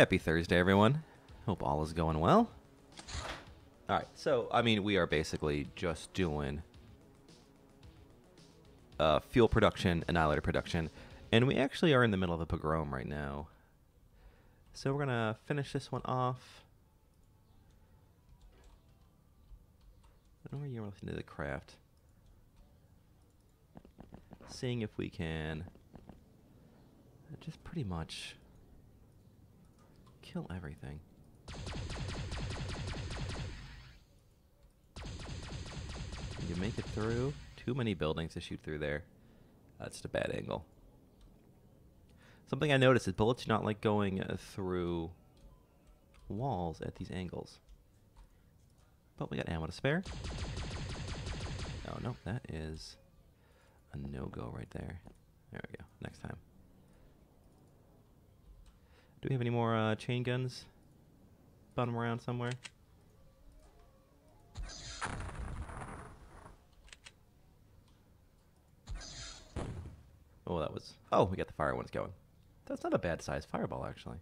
Happy Thursday, everyone. Hope all is going well. All right, so, I mean, we are basically just doing fuel production, annihilator production, and we actually are in the middle of the pogrom right now. So we're going to finish this one off. I don't know where you are listening to the craft. Seeing if we can just pretty much kill everything. You make it through. Too many buildings to shoot through there. That's just a bad angle. Something I noticed is bullets do not like going through walls at these angles. But we got ammo to spare. Oh no, that is a no-go right there. There we go. Next time. Do we have any more chain guns? Bun them around somewhere. Oh, that was... Oh, we got the fire ones going. That's not a bad size fireball, actually.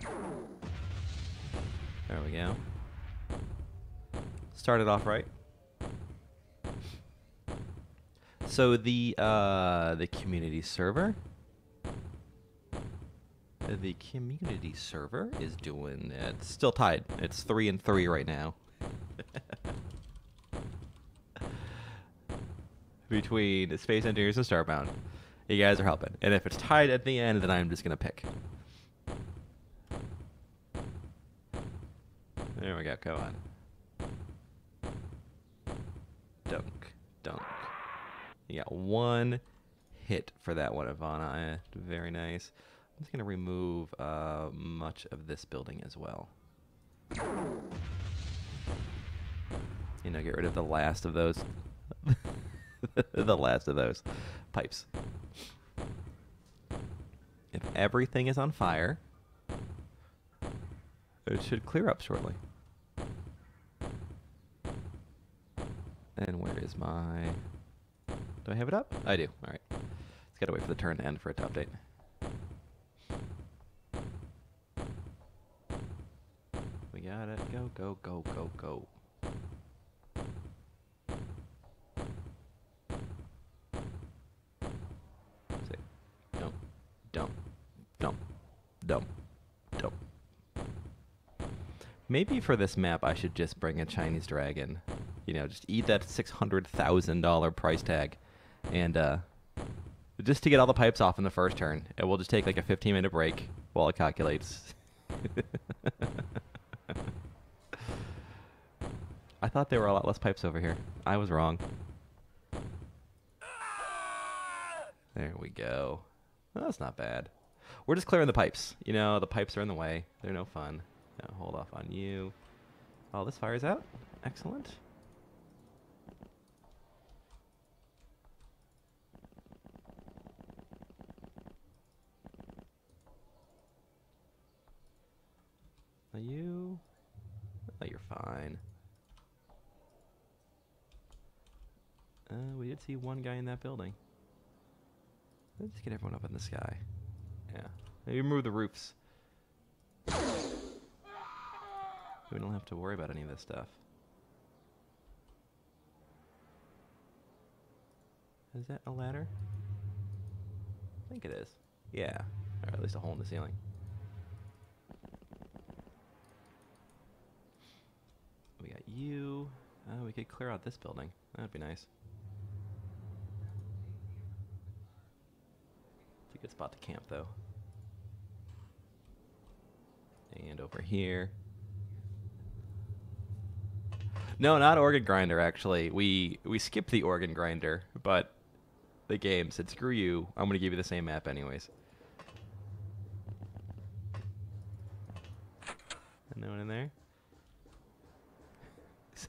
There we go. Started off right. So the community server. The community server is doing... It's still tied. It's 3-3 right now. Between Space Engineers and Starbound. You guys are helping. And if it's tied at the end, then I'm just going to pick. There we go. Come on. Dunk. Dunk. You got one hit for that one, Ivana. Very nice. I'm just going to remove much of this building as well. You know, get rid of the last of those. The last of those pipes. If everything is on fire, it should clear up shortly. And where is my... Do I have it up? I do. All right. It's got to wait for the turn to end for it to update. We got it. Go, go, go, go, go. Maybe for this map, I should just bring a Chinese dragon. You know, just eat that $600,000 price tag. And just to get all the pipes off in the first turn. And we'll just take like a 15-minute break while it calculates. I thought there were a lot less pipes over here. I was wrong. There we go. Well, that's not bad. We're just clearing the pipes. You know, the pipes are in the way. They're no fun. Now hold off on you. Oh, this fire's out. Excellent. Are you? Oh, you're fine. We did see one guy in that building. Let's get everyone up in the sky. Yeah. Maybe remove the roofs. We don't have to worry about any of this stuff. Is that a ladder? I think it is. Yeah. Or at least a hole in the ceiling. We got you. We could clear out this building. That'd be nice. It's a good spot to camp, though. And over here. No, not organ grinder, actually. We skipped the organ grinder, but the game said, screw you, I'm going to give you the same map anyways. No one in there? So.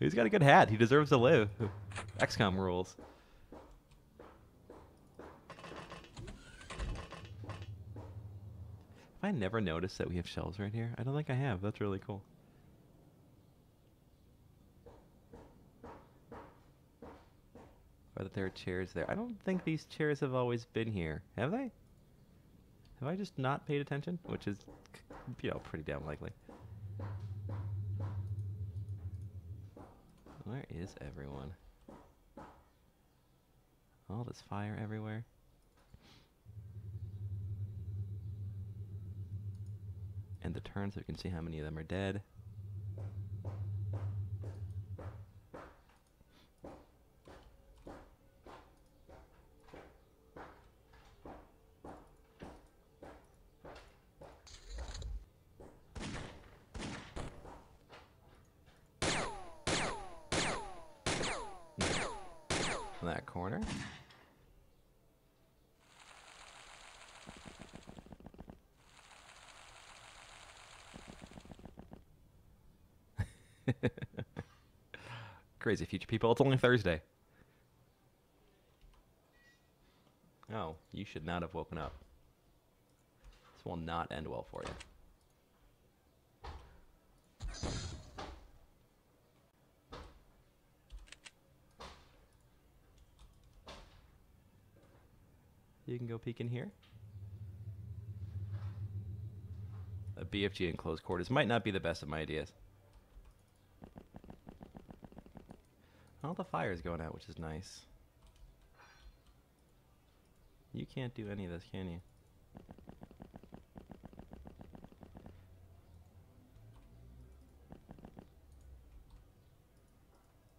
He's got a good hat. He deserves to live. XCOM rules. I never noticed that we have shelves right here. I don't think I have. That's really cool. Or that there are chairs there. I don't think these chairs have always been here. Have they? Have I just not paid attention? Which is, you know, pretty damn likely. Where is everyone? All this fire everywhere. And the turns, so we can see how many of them are dead. That corner. Crazy future people, it's only Thursday. Oh, you should not have woken up. This will not end well for you. You can go peek in here. A BFG in closed quarters might not be the best of my ideas. All the fire is going out, which is nice. You can't do any of this, can you?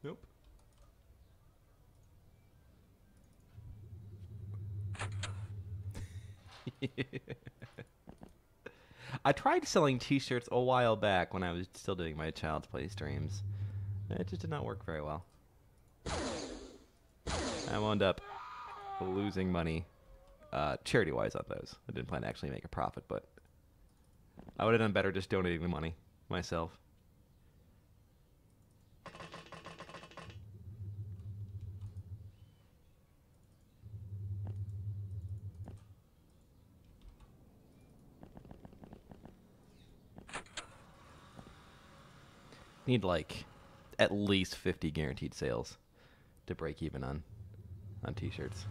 Nope. I tried selling t-shirts a while back when I was still doing my Child's Play streams. It just did not work very well. I wound up losing money charity-wise on those. I didn't plan to actually make a profit, but I would have done better just donating the money myself. Need like at least 50 guaranteed sales to break even on t-shirts.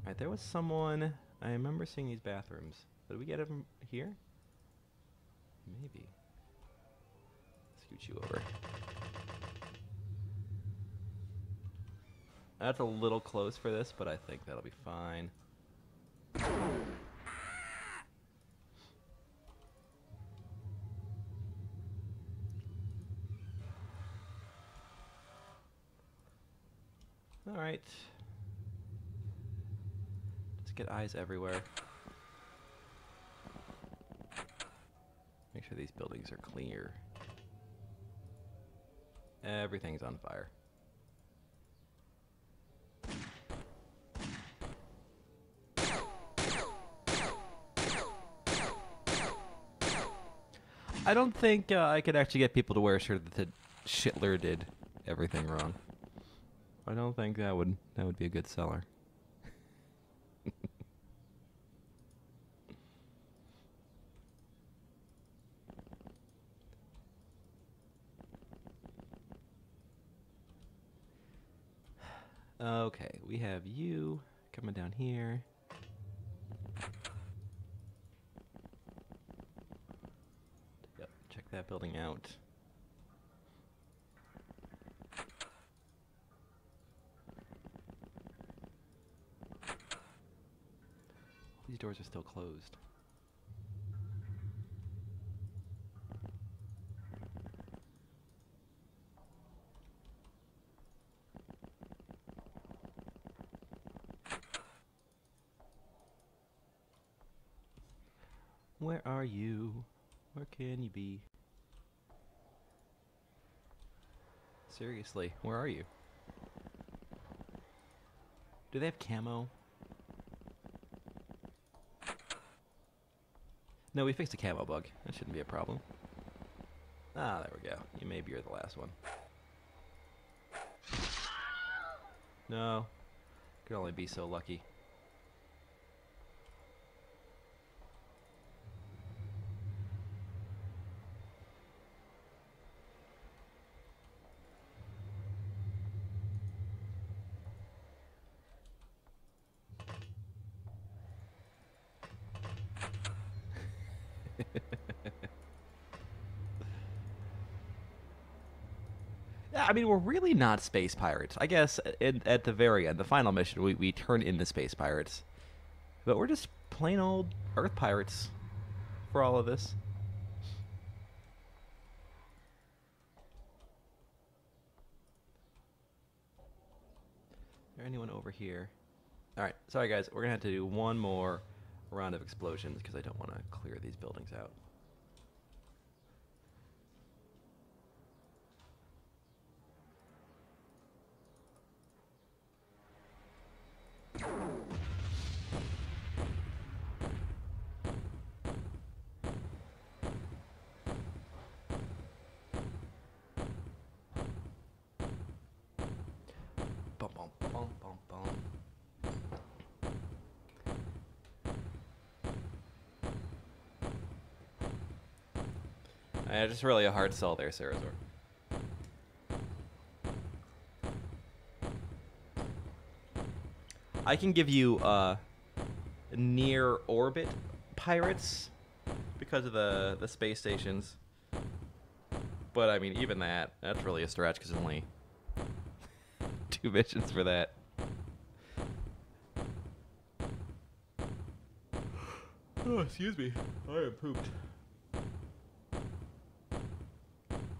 Alright, there was someone, I remember seeing these bathrooms. Did we get them here? Maybe. Scoot you over. That's a little close for this, but I think that'll be fine. Alright. Just get eyes everywhere. Make sure these buildings are clear. Everything's on fire. I don't think I could actually get people to wear a shirt that Schittler did everything wrong. I don't think that would be a good seller. Okay, we have you coming down here. Yep, check that building out. These doors are still closed. Where are you? Where can you be? Seriously, where are you? Do they have camo? No, we fixed the camo bug. That shouldn't be a problem. Ah, there we go. You maybe you're the last one. No. Could only be so lucky. I mean, we're really not space pirates. I guess at the very end, the final mission, we turn into space pirates. But we're just plain old Earth pirates for all of this. Is there anyone over here? All right. Sorry, guys. We're going to have to do one more round of explosions because I don't want to clear these buildings out. Just really a hard sell there, Sarazor. I can give you near orbit pirates because of the space stations, but I mean even that's really a stretch because there's only 2 missions for that. Oh, excuse me, I am pooped.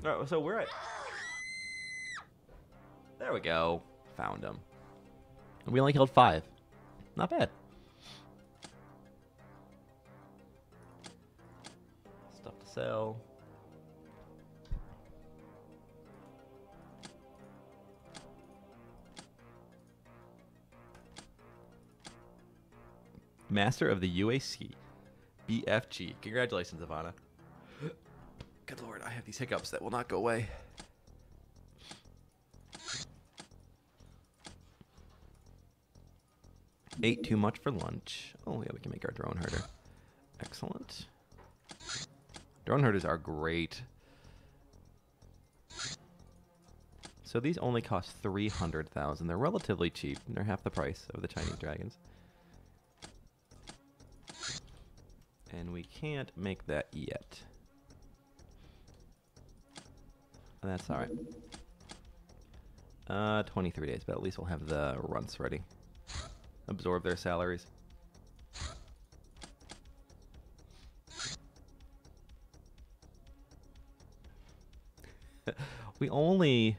All right, so we're at... There we go. Found him. And we only killed 5. Not bad. Stuff to sell. Master of the UAC. BFG. Congratulations, Ivana. Good lord, I have these hiccups that will not go away. Ate too much for lunch. Oh yeah, we can make our drone herder. Excellent. Drone herders are great. So these only cost 300,000. They're relatively cheap. And they're half the price of the Chinese dragons. And we can't make that yet. That's all right. 23 days, but at least we'll have the runts ready. Absorb their salaries. We only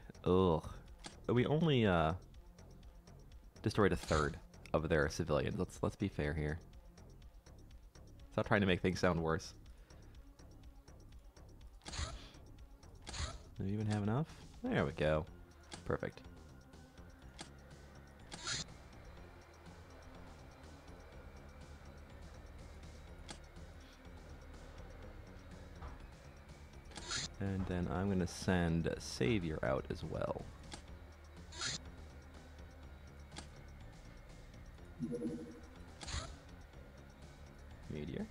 destroyed a third of their civilians. Let's be fair here. Stop trying to make things sound worse. Do we even have enough? There we go. Perfect. And then I'm going to send Savior out as well. Meteor.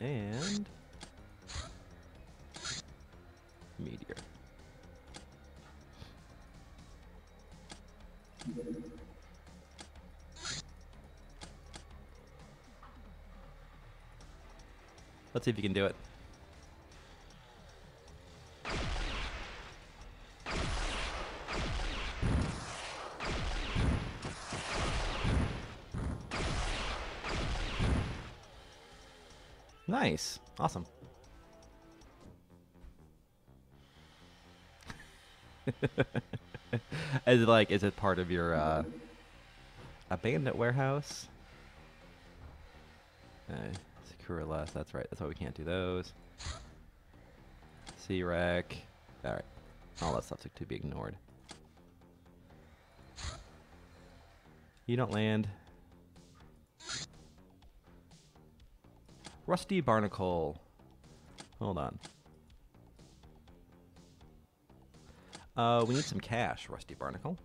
And... Meteor. Let's see if you can do it. Nice. Awesome. Is it part of your a bandit warehouse? Secure less. That's right. That's why we can't do those. C-Rec. All right. All that stuff's to be ignored. You don't land. Rusty Barnacle. Hold on. We need some cash, Rusty Barnacle.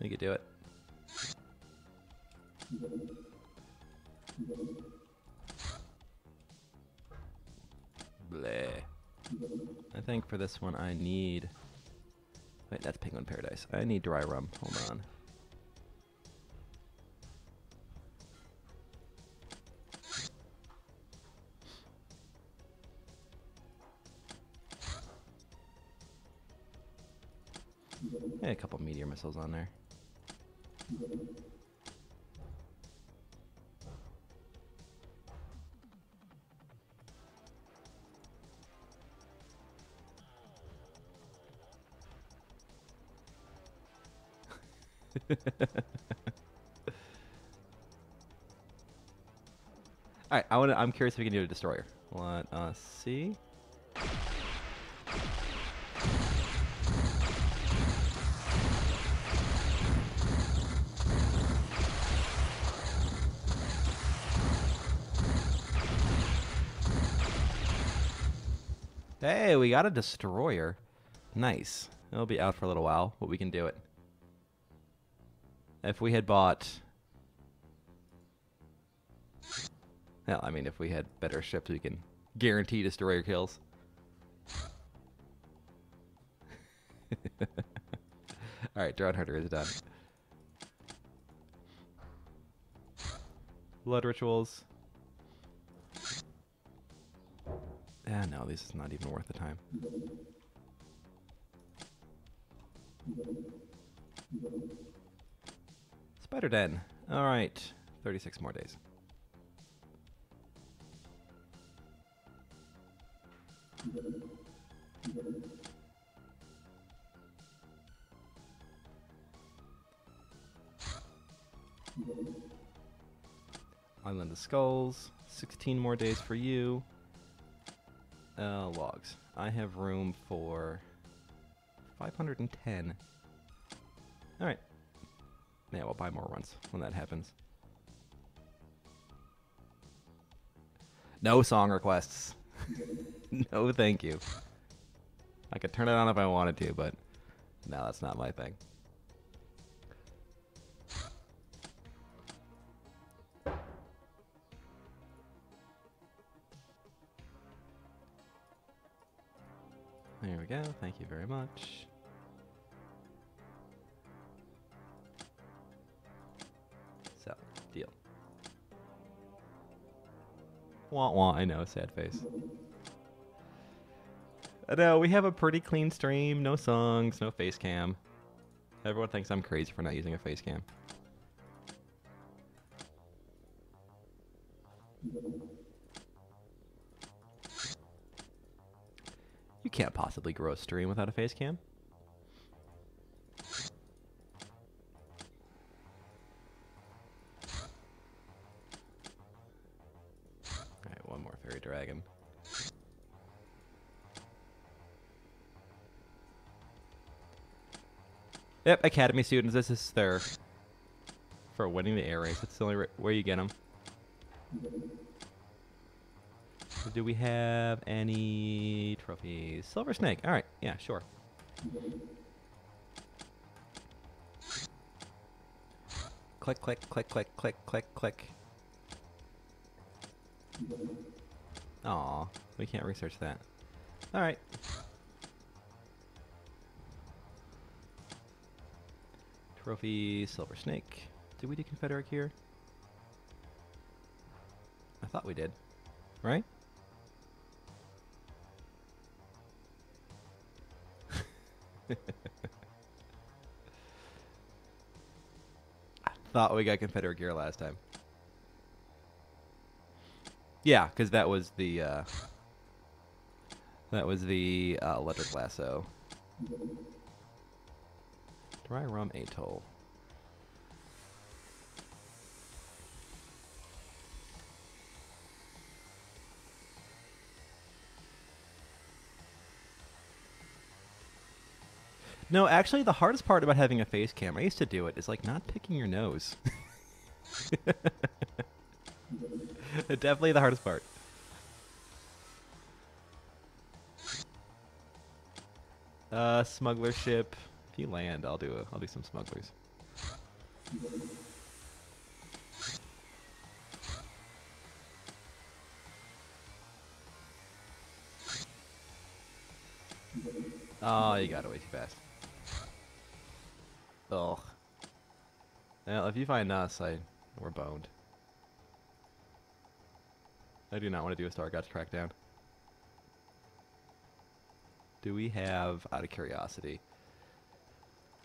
You could do it. think for this one I need... Wait, that's Penguin Paradise. I need dry rum. Hold on. Hey, a couple meteor missiles on there. All right, I'm curious if we can do a destroyer. Let us see. Hey, we got a destroyer. Nice. It'll be out for a little while, but we can do it. If we had bought... Well, I mean, if we had better ships, we can guarantee destroyer kills. Alright, Drone Herder is done. Blood rituals. Ah, no, this is not even worth the time. Spider Den. Alright, 36 more days. Island of Skulls, 16 more days for you. Logs. I have room for 510. Alright. Yeah, we'll buy more runs when that happens. No song requests. No, thank you. I could turn it on if I wanted to, but no, that's not my thing. There we go. Thank you very much. So, deal. Wah wah, I know, sad face. No, we have a pretty clean stream. No songs, no face cam. Everyone thinks I'm crazy for not using a face cam. You can't possibly grow a stream without a face cam. Alright, one more fairy dragon. Yep, Academy students, this is their... For winning the air race, that's the only way you get them. Do we have any trophies? Silver Snake. All right. Yeah, sure. Click, click, click, click, click, click, click. Aw, we can't research that. All right. Trophy, Silver Snake. Did we do Confederate here? I thought we did. Right? I thought we got Confederate gear last time. Yeah, because that was the electric lasso. Dry rum atoll. No, actually, the hardest part about having a face cam, I used to do it, is like not picking your nose. Definitely the hardest part. Smuggler ship. If you land, I'll do some smugglers. Oh, you got it way too fast. Ugh. Now, if you find us, we're boned. I do not want to do a StarCraft crackdown. Do we have, out of curiosity,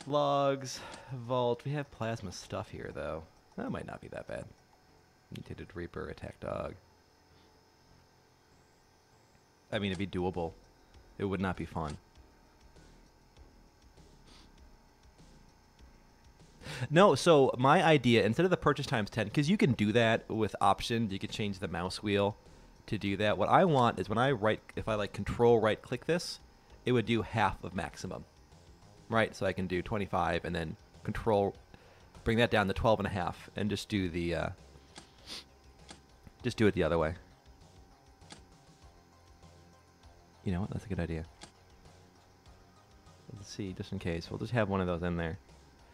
logs, vault? We have plasma stuff here, though. That might not be that bad. Mutated Reaper, attack dog. I mean, it'd be doable. It would not be fun. No, so my idea, instead of the purchase times 10, because you can do that with options, you can change the mouse wheel to do that. What I want is when I if I control right click this, it would do half of maximum, right? So I can do 25 and then control, bring that down to 12.5 and just do the, just do it the other way. You know what? That's a good idea. Let's see, just in case. We'll just have one of those in there.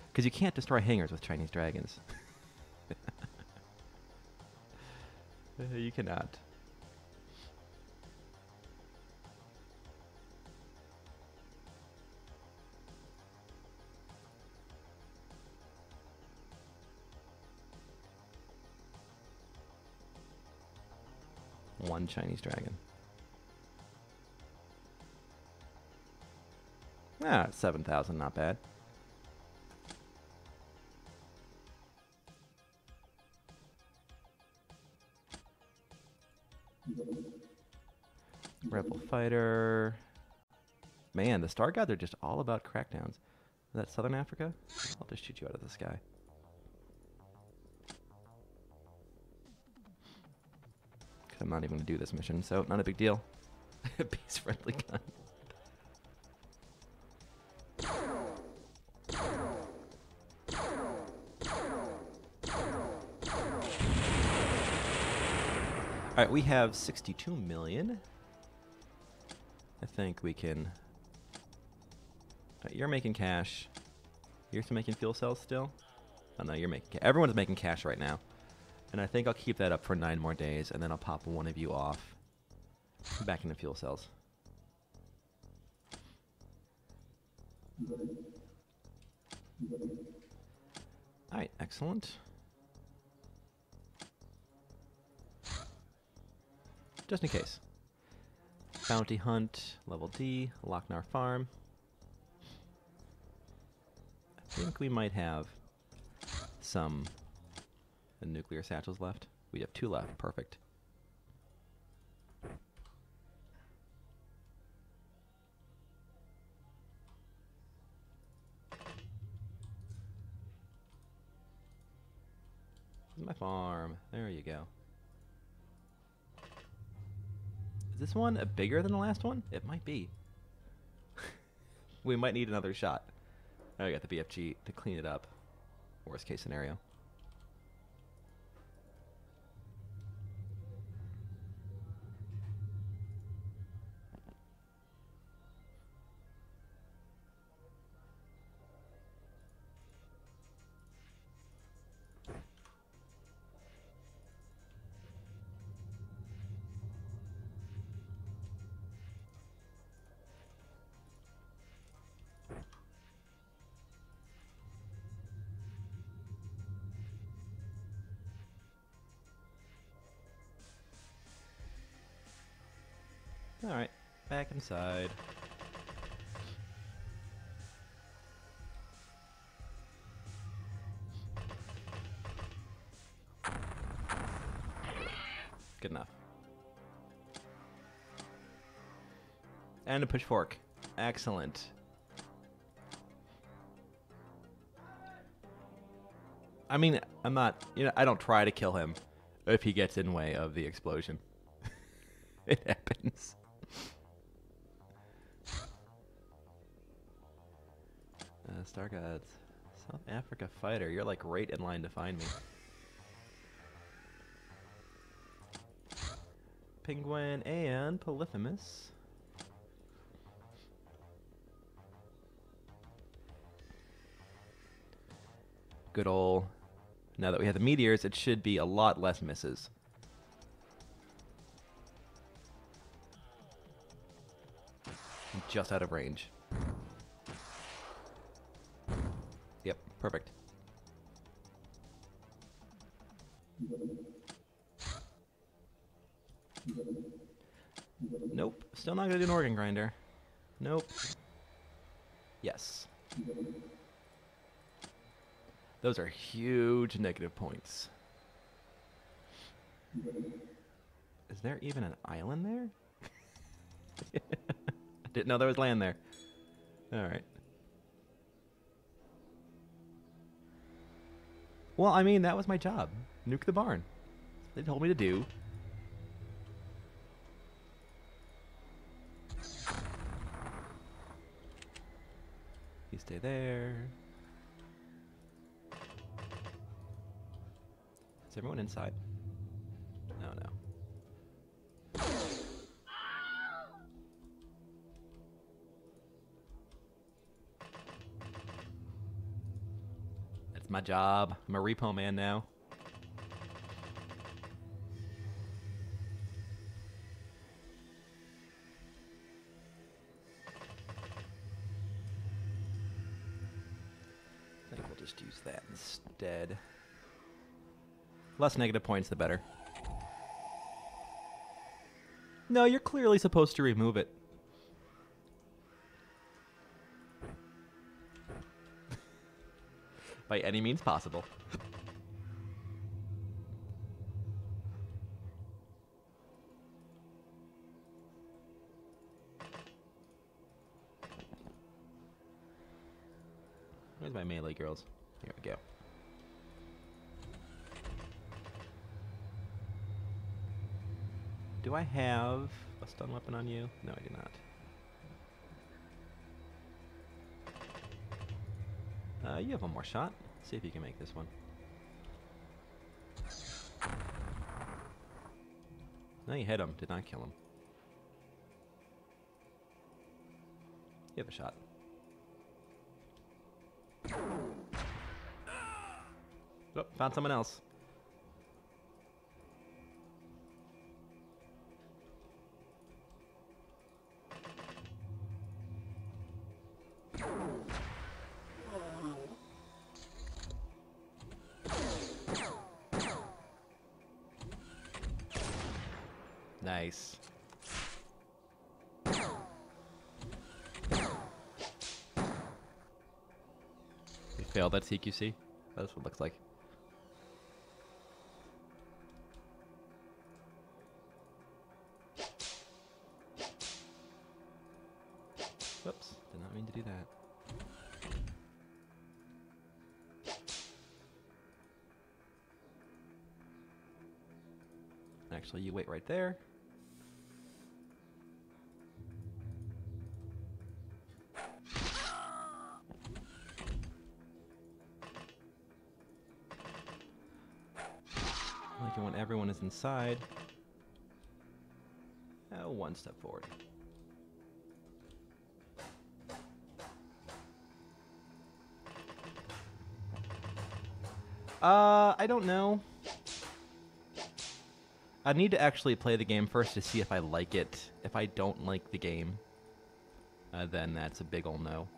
Because you can't destroy hangars with Chinese dragons. You cannot. One Chinese dragon. Ah, 7,000, not bad. Rebel fighter. Man, the Star Gods are just all about crackdowns. Is that Southern Africa? I'll just shoot you out of the sky. Because I'm not even going to do this mission, so not a big deal. Peace-friendly gun. All right, we have 62 million. I think we can... Right, you're making cash. You're still making fuel cells still? Oh, no, you're making... Everyone's making cash right now. And I think I'll keep that up for 9 more days, and then I'll pop one of you off back into fuel cells. All right, excellent. Just in case. Bounty Hunt, level D, Lochnar Farm. I think we might have some nuclear satchels left. We have 2 left, perfect. This is my farm, there you go. Is this one bigger than the last one? It might be. We might need another shot. Now we got the BFG to clean it up. Worst case scenario. Alright, back inside. Good enough. And a push fork. Excellent. I mean, I'm not, you know, I don't try to kill him if he gets in way of the explosion. It happens. Star Gods. South Africa fighter. You're like right in line to find me. Penguin and Polyphemus. Good ol'. Now that we have the meteors, it should be a lot less misses. just out of range. Yep, perfect. Nope, still not gonna do an organ grinder. Nope. Yes. Those are huge negative points. Is there even an island there? I didn't know there was land there. Alright. Well, I mean, that was my job. Nuke the barn. They told me to do. You stay there. Is everyone inside? No, no. My job. I'm a repo man now. I think we'll just use that instead. Less negative points, the better. No, you're clearly supposed to remove it. By any means possible. Where's my melee girls? Here we go. Do I have a stun weapon on you? No, I do not. You have one more shot. See if you can make this one. No, you hit him. Did not kill him. You have a shot. Oh, found someone else. Nice. We failed that CQC? That's what it looks like. Whoops, did not mean to do that. Actually, you wait right there. Everyone is inside. Oh, one step forward. I don't know. I need to actually play the game first to see if I like it. If I don't like the game, then that's a big ol' no.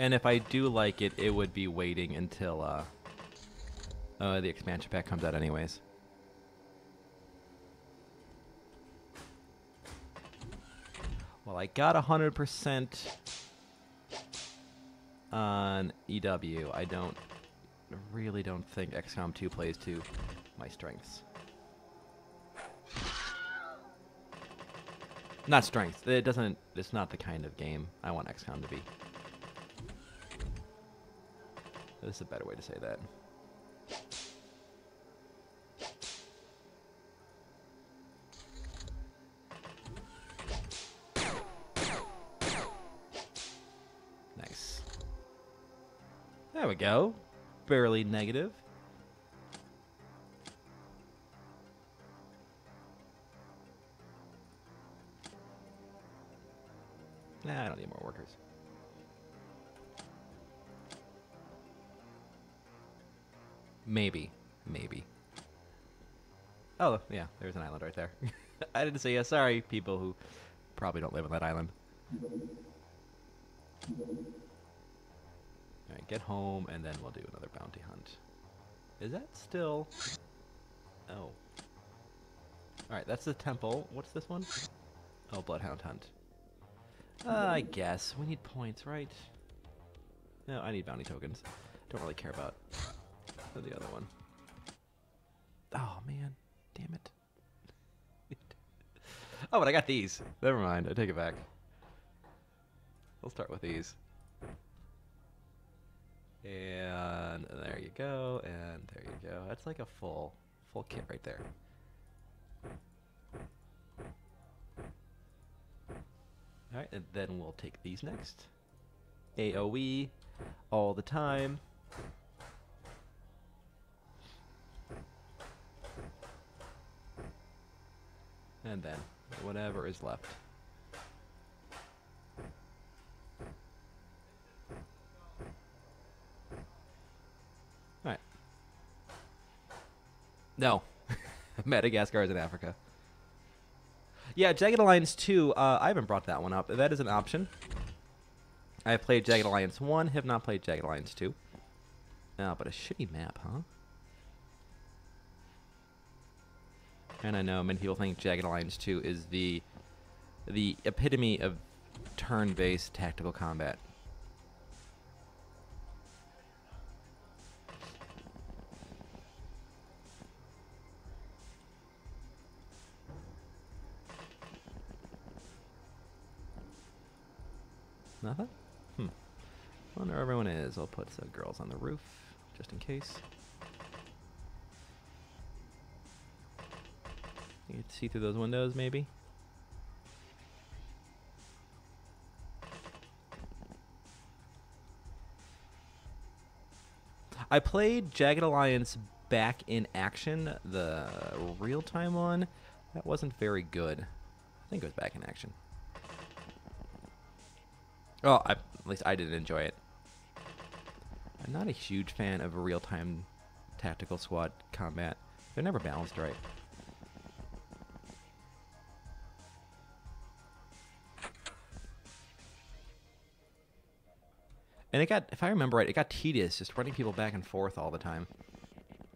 And if I do like it, it would be waiting until the expansion pack comes out anyways. Well, I got 100% on EW. I really don't think XCOM 2 plays to my strengths. Not strengths. It doesn't. It's not the kind of game I want XCOM to be. This is a better way to say that. Nice. There we go. Barely negative. Nah, I don't need more workers. Maybe. Oh, yeah, there's an island right there. I didn't say yes. Sorry, people who probably don't live on that island. All right, get home, and then we'll do another bounty hunt. Is that still... Oh. All right, that's the temple. What's this one? Oh, Bloodhound Hunt. I guess. We need points, right? No, I need bounty tokens. Don't really care about the other one. Oh, man. Damn it. Oh, but I got these. Never mind. I take it back. We'll start with these. And there you go. And there you go. That's like a full kit right there. All right, and then we'll take these next. AOE, all the time. And then whatever is left. All right. No. Madagascar is in Africa. Yeah, Jagged Alliance 2, I haven't brought that one up. That is an option. I have played Jagged Alliance 1, have not played Jagged Alliance 2. Oh, but a shitty map, huh? And I know many people think Jagged Alliance 2 is the epitome of turn-based tactical combat. Nothing? I wonder where everyone is. I'll put some girls on the roof, just in case. You can see through those windows, maybe. I played Jagged Alliance Back in Action, the real-time one. That wasn't very good. I think it was Back in Action. Oh, at least I didn't enjoy it. I'm not a huge fan of real-time tactical squad combat. They're never balanced right. And it got, if I remember right, it got tedious just running people back and forth all the time.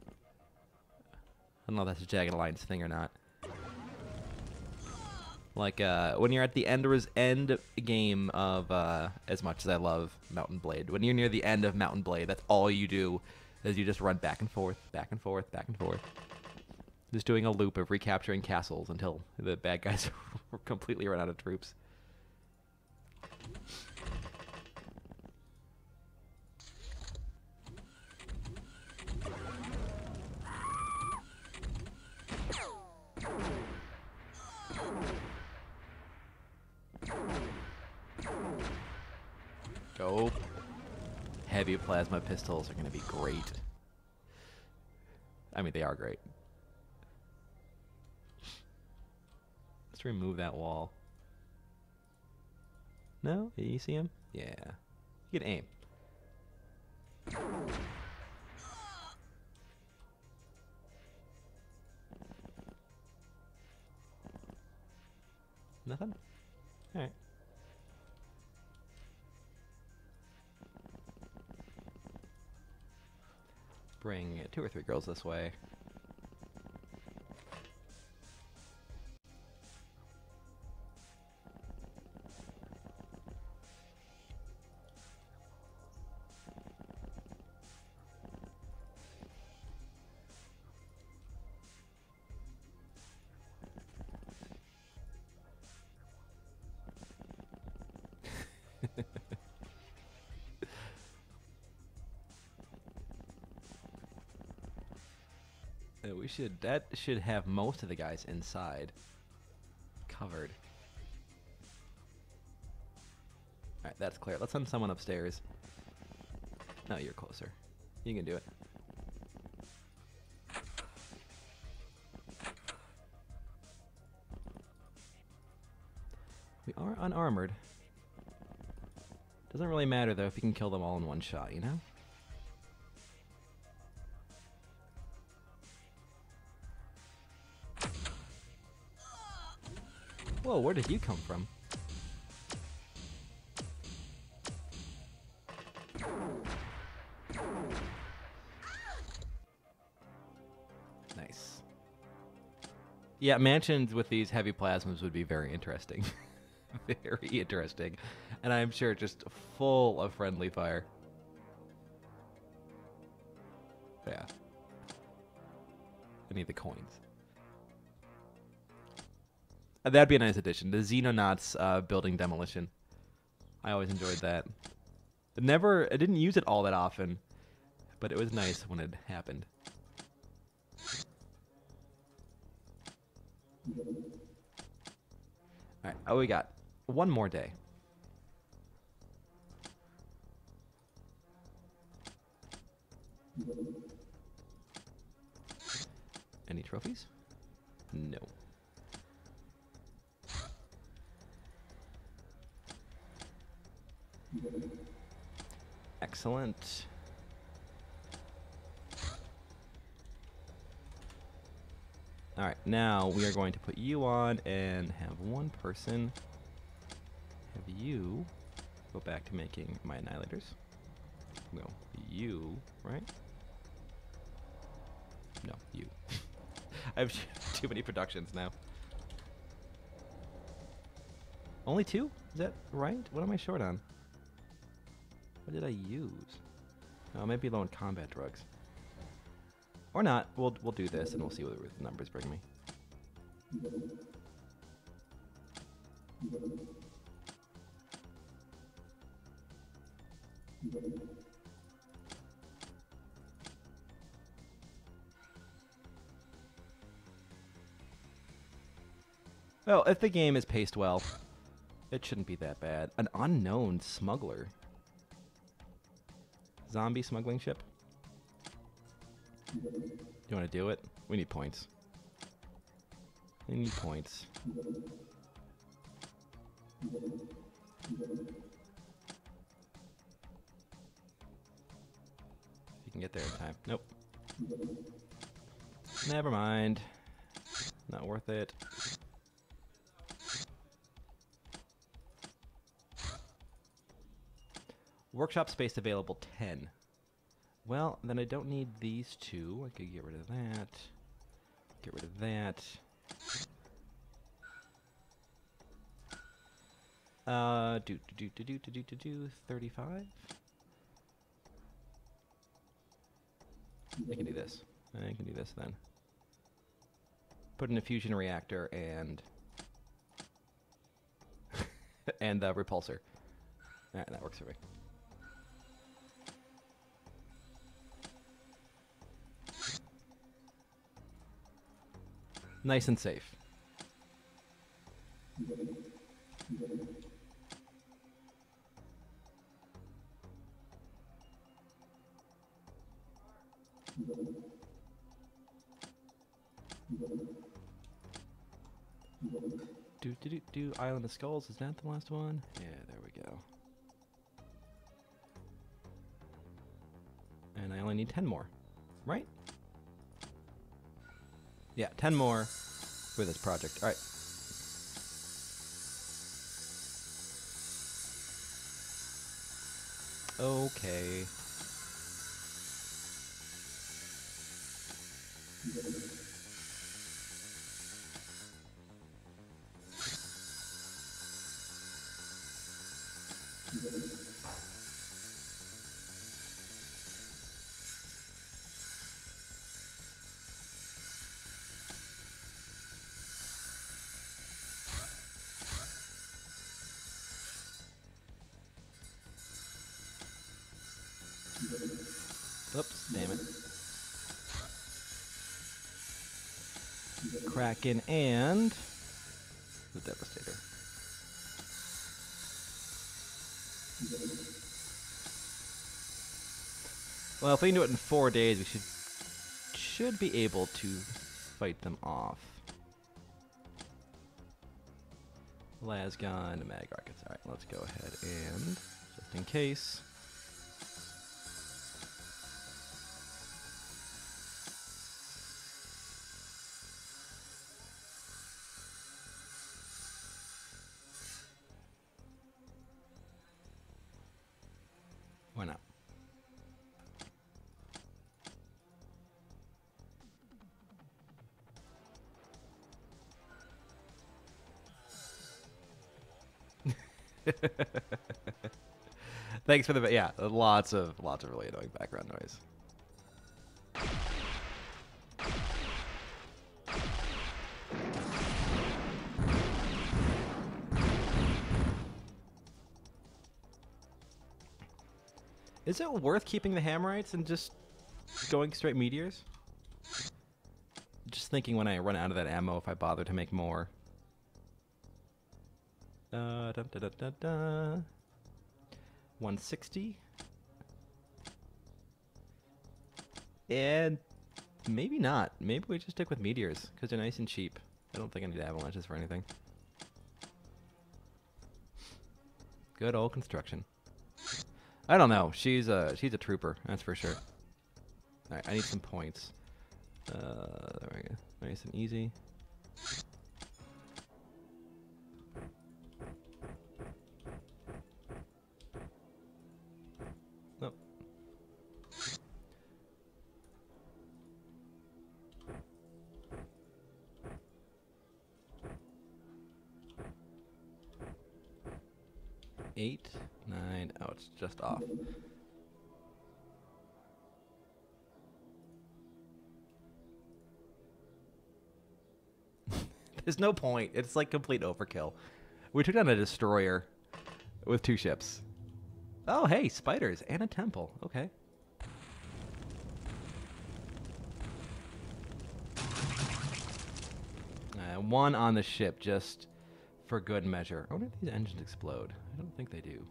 I don't know if that's a Jagged Alliance thing or not. Like, when you're at the end game of, as much as I love Mountain Blade, when you're near the end of Mountain Blade, that's all you do is you just run back and forth, back and forth, back and forth. Just doing a loop of recapturing castles until the bad guys completely run out of troops. Oh, heavy plasma pistols are going to be great. I mean, they are great. Let's remove that wall. No? You see him? Yeah. You can aim. Nothing? All right. Bring 2 or 3 girls this way. That should have most of the guys inside covered. All right, that's clear. Let's send someone upstairs. No, you're closer. You can do it. We are unarmored. Doesn't really matter, though, if you can kill them all in one shot, you know? Whoa, where did you come from? Nice. Yeah, mansions with these heavy plasmas would be very interesting. Very interesting. And I'm sure just full of friendly fire. Yeah. I need the coins. That'd be a nice addition. The Xenonauts building demolition. I always enjoyed that. I didn't use it all that often, but it was nice when it happened. Alright, oh, we got one more day. Any trophies? No. Excellent. All right, now we are going to put you on and have one person, have you go back to making my annihilators. No, you, right? No, you. I have too many productions now. Only two? Is that right? What am I short on? What did I use? Oh, maybe low on combat drugs. Or not. We'll do this and we'll see what the numbers bring me. Well, if the game is paced well, it shouldn't be that bad. An unknown smuggler. Zombie smuggling ship. You want to do it? We need points. We need points. If you can get there in time. Nope. Never mind. Not worth it. Workshop space available 10. Well, then I don't need these two. I could get rid of that. Get rid of that. Do 35. I can do this. I can do this then. Put in a fusion reactor and and a repulsor. All right, that works for me. Nice and safe. Do Island of Skulls, is that the last one? Yeah, there we go. And I only need 10 more, right? Yeah, 10 more for this project. All right. Okay. Oops, damn it. Kraken and the Devastator. Well, if we can do it in 4 days, we should be able to fight them off. Lasgon and Mag Rockets. Alright, let's go ahead and, just in case... Thanks for the, yeah, lots of really annoying background noise. Is it worth keeping the Hammerites and just going straight meteors? Just thinking when I run out of that ammo if I bother to make more. Dun, dun, dun, dun, dun. 160. And maybe not. Maybe we just stick with meteors, because they're nice and cheap. I don't think I need avalanches for anything. Good old construction. I don't know. She's a trooper, that's for sure. Alright, I need some points. There we go. Nice and easy. Nope. Oh. 8, 9. Oh, it's just off. There's no point. It's like complete overkill. We took down a destroyer with 2 ships. Oh, hey, spiders and a temple. Okay. One on the ship, just for good measure. I wonder if these engines explode. I don't think they do.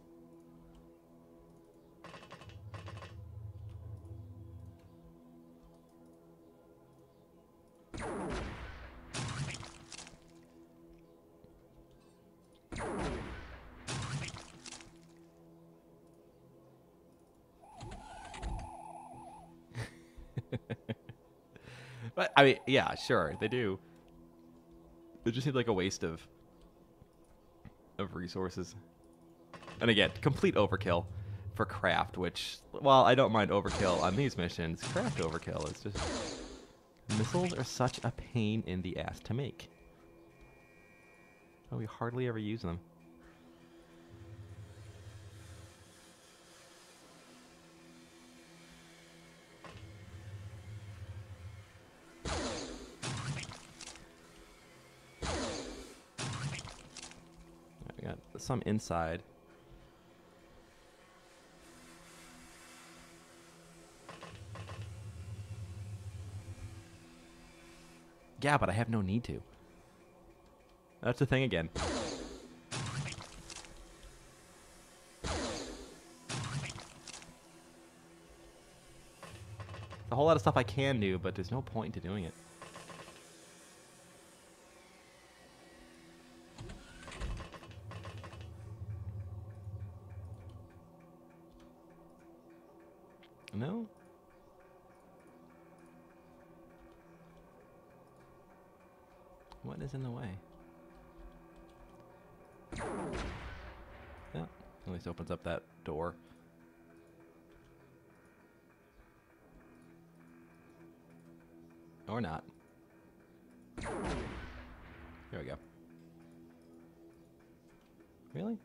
I mean, yeah, sure, they do. It just seems like a waste of resources. And again, complete overkill for craft, which, while I don't mind overkill on these missions, craft overkill is just... Missiles are such a pain in the ass to make. Oh, we hardly ever use them. Some inside. Yeah, but I have no need to. That's the thing again. A whole lot of stuff I can do, but there's no point to doing it. No? What is in the way? Yeah, at least opens up that door. Or not. There we go. Really?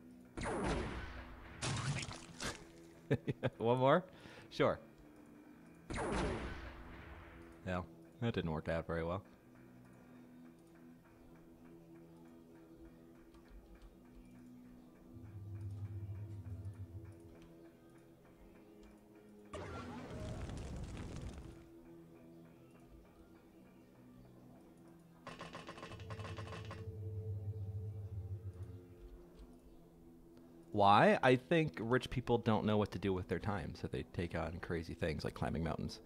One more? Sure. No, that didn't work out very well. Why? I think rich people don't know what to do with their time, so they take on crazy things like climbing mountains.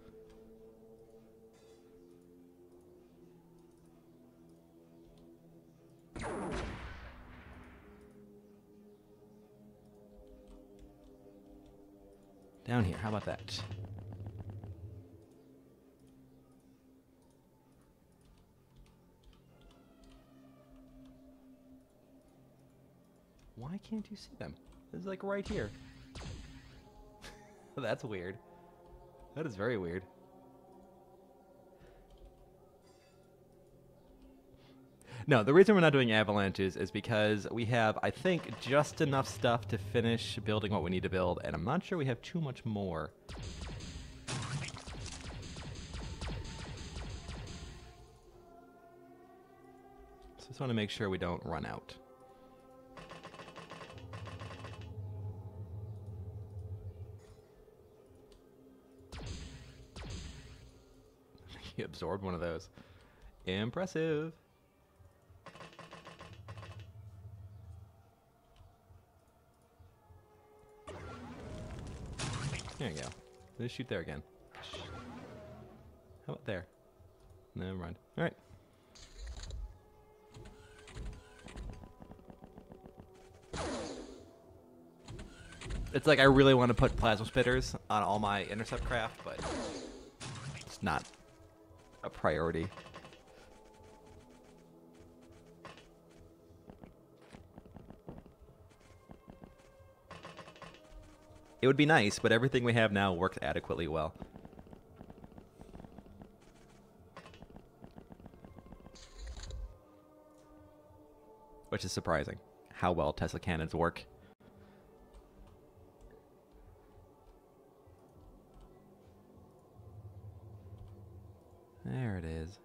Down here, how about that? Why can't you see them? It's like right here. That's weird. That is very weird. No, the reason we're not doing avalanches is because we have, I think, just enough stuff to finish building what we need to build, and I'm not sure we have too much more. So just want to make sure we don't run out. He absorbed one of those. Impressive. There you go. Let's shoot there again. How about there? Never mind. All right. It's like I really want to put plasma spitters on all my intercept craft, but it's not a priority. It would be nice, but everything we have now works adequately well. Which is surprising, how well Tesla cannons work. There it is.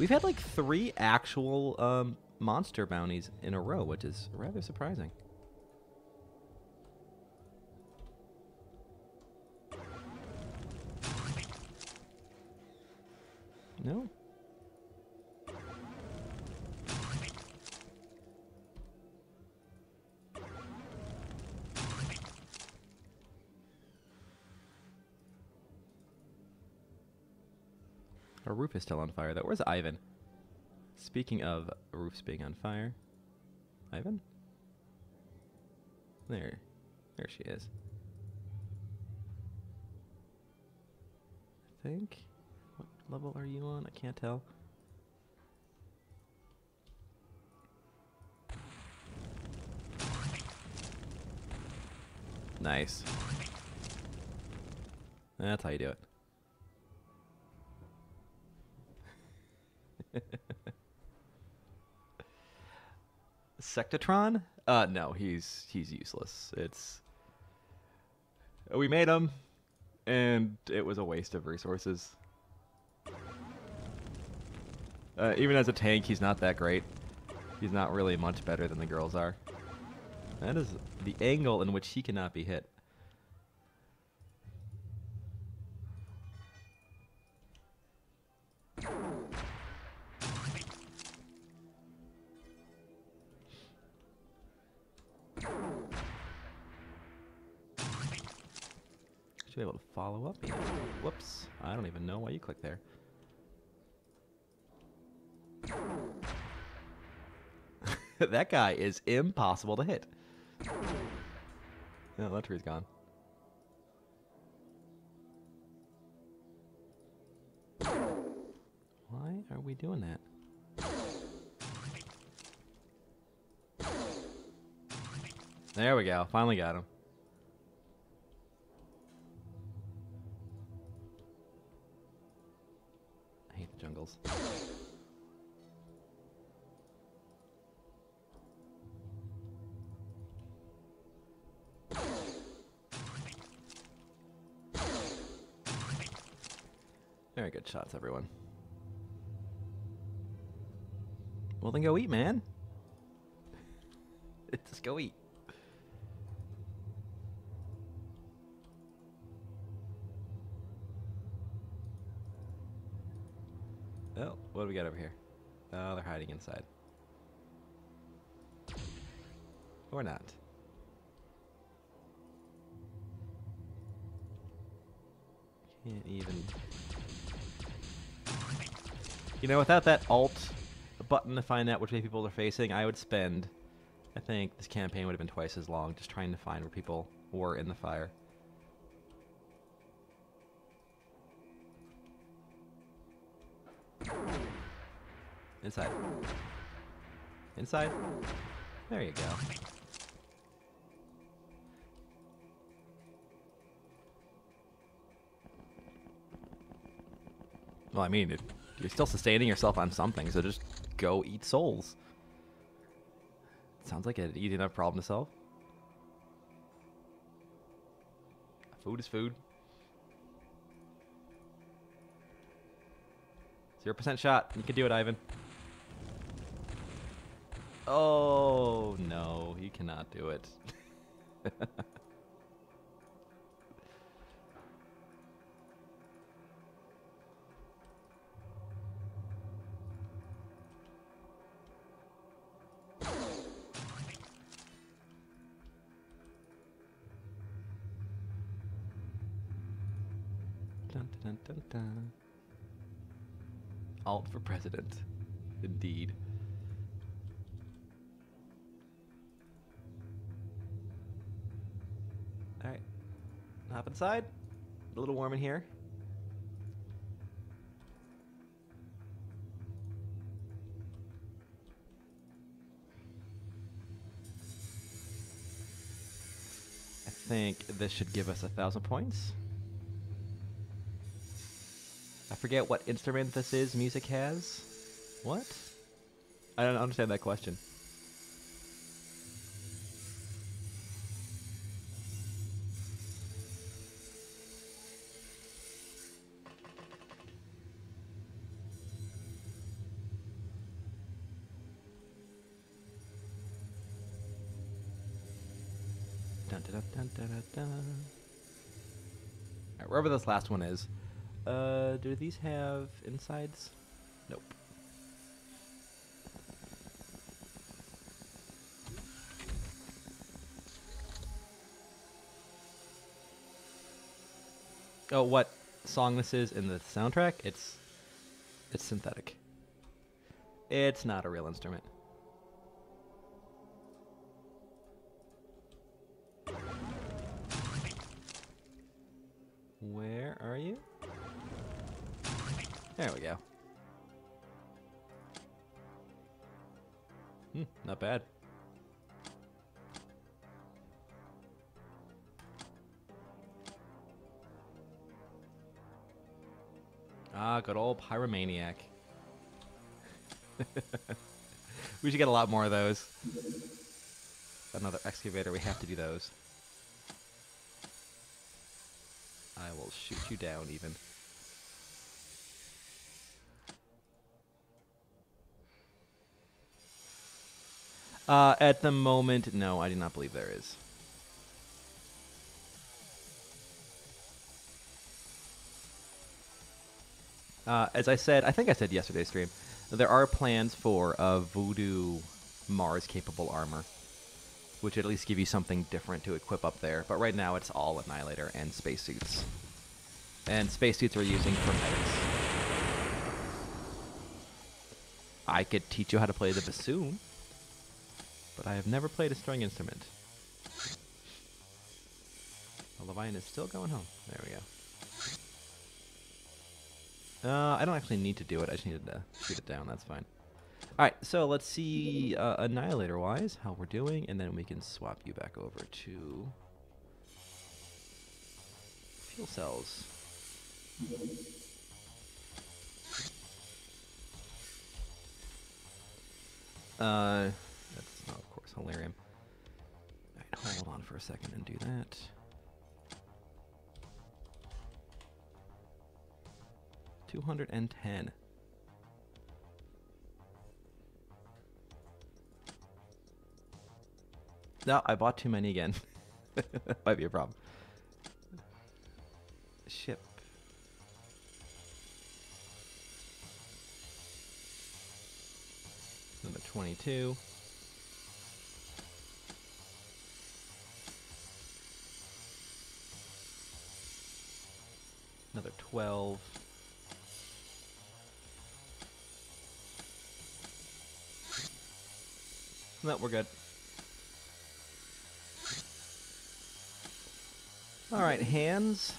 We've had like 3 actual monster bounties in a row, which is rather surprising. No. Our roof is still on fire, though. Where's Ivan? Speaking of roofs being on fire, Ivan? There. There she is. I think. Level are you on? I can't tell. Nice. That's how you do it. Sectatron? No, he's useless. It's we made him, and it was a waste of resources. Even as a tank, he's not that great. He's not really much better than the girls are. That is the angle in which he cannot be hit. Should be able to follow up. Whoops. I don't even know why you clicked there. That guy is impossible to hit. No, that tree's gone. Why are we doing that? There we go. Finally got him. I hate the jungles. Very good shots, everyone. Well, then go eat, man. Just go eat. Oh, what do we got over here? Oh, they're hiding inside. Or not. Can't even... You know, without that alt button to find out which way people are facing, I would spend, I think this campaign would have been twice as long just trying to find where people were in the fire. Inside. Inside. There you go. Well, I mean, it You're still sustaining yourself on something, so just go eat souls. Sounds like an easy enough problem to solve. Food is food. 0% shot. You can do it, Ivan. Oh, no. He cannot do it. Dun, dun, dun, dun. Alt for president. Indeed. Alright. Hop inside. A little warm in here. I think this should give us 1,000 points. I forget what instrument this is music has. What? I don't understand that question. Dun, dun, dun, dun, dun, dun. All right, wherever this last one is. Do these have insides? Nope. Oh, what song this is in the soundtrack? It's synthetic. It's not a real instrument. Where are you? There we go. Not bad. Ah, good old pyromaniac. We should get a lot more of those. Another excavator, we have to do those. I will shoot you down even. At the moment, no, I do not believe there is. As I said, I think I said yesterday's stream, there are plans for a Voodoo Mars-capable armor, which at least give you something different to equip up there. But right now, it's all Annihilator and spacesuits. And spacesuits are using for medics. I could teach you how to play the bassoon. But I have never played a string instrument. The Leviathan is still going home. There we go. I don't actually need to do it. I just needed to shoot it down. That's fine. Alright, so let's see Annihilator-wise how we're doing, and then we can swap you back over to fuel cells. That's not, of course, Hilarium. Alright, hold on for a second and do that. $210. No, I bought too many again. Might be a problem. Ship. Number 22. Another 12. No, we're good. All right, hands.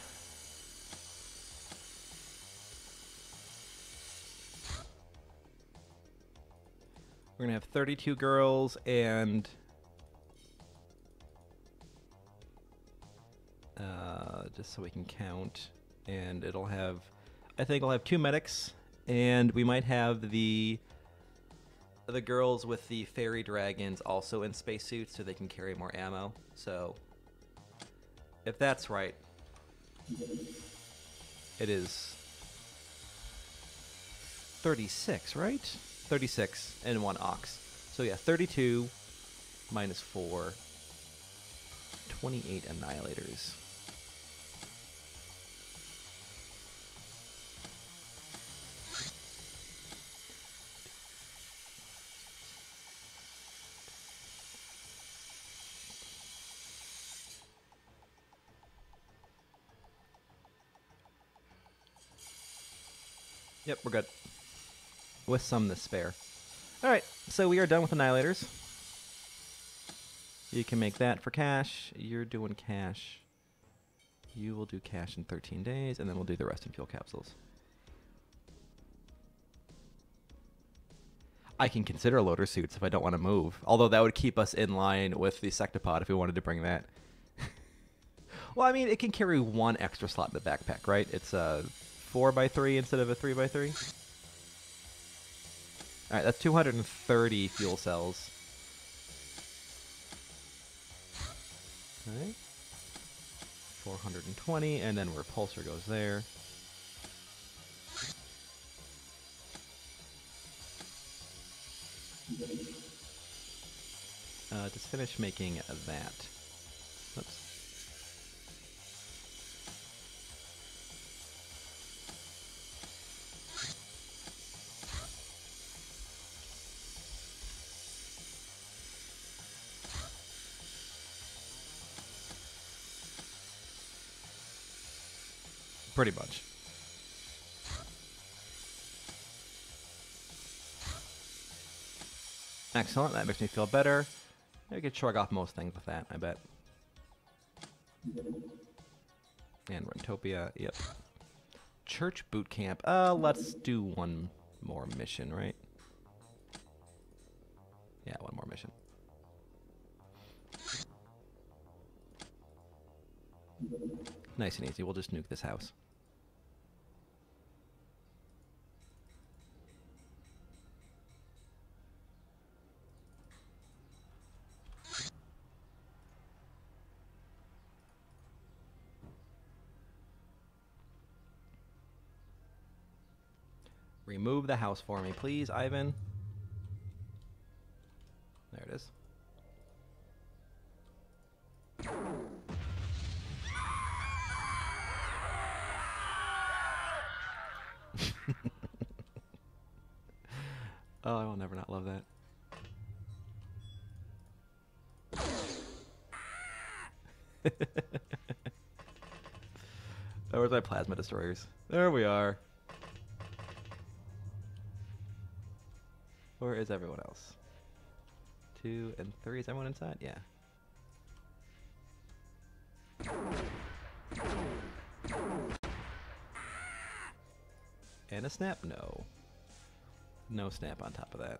We're going to have 32 girls and just so we can count. And it'll have, I think I'll have 2 medics And we might have the girls with the fairy dragons also in spacesuits so they can carry more ammo. So, if that's right, it is 36, right? 36 and one ox. So yeah, 32 minus 4, 28 annihilators. Yep, we're good. With some to spare. Alright, so we are done with annihilators. You can make that for cash. You're doing cash. You will do cash in 13 days, and then we'll do the rest in fuel capsules. I can consider loader suits if I don't want to move, although that would keep us in line with the sectopod if we wanted to bring that. Well, I mean, it can carry one extra slot in the backpack, right? It's a 4x3 instead of a 3x3. All right, that's 230 fuel cells. All right, 420, and then repulsor goes there. Just finish making that. Oops. Pretty much. Excellent, that makes me feel better. I could shrug off most things with that, I bet. And Rentopia, yep. Church boot camp. Let's do one more mission, right? Yeah, one more mission. Nice and easy, we'll just nuke this house. Remove the house for me, please, Ivan. There it is. Oh, I will never not love that. Oh, where's my plasma destroyers? There we are. Where is everyone else? 2 and 3. Is everyone inside? Yeah. And a snap? No. No snap on top of that.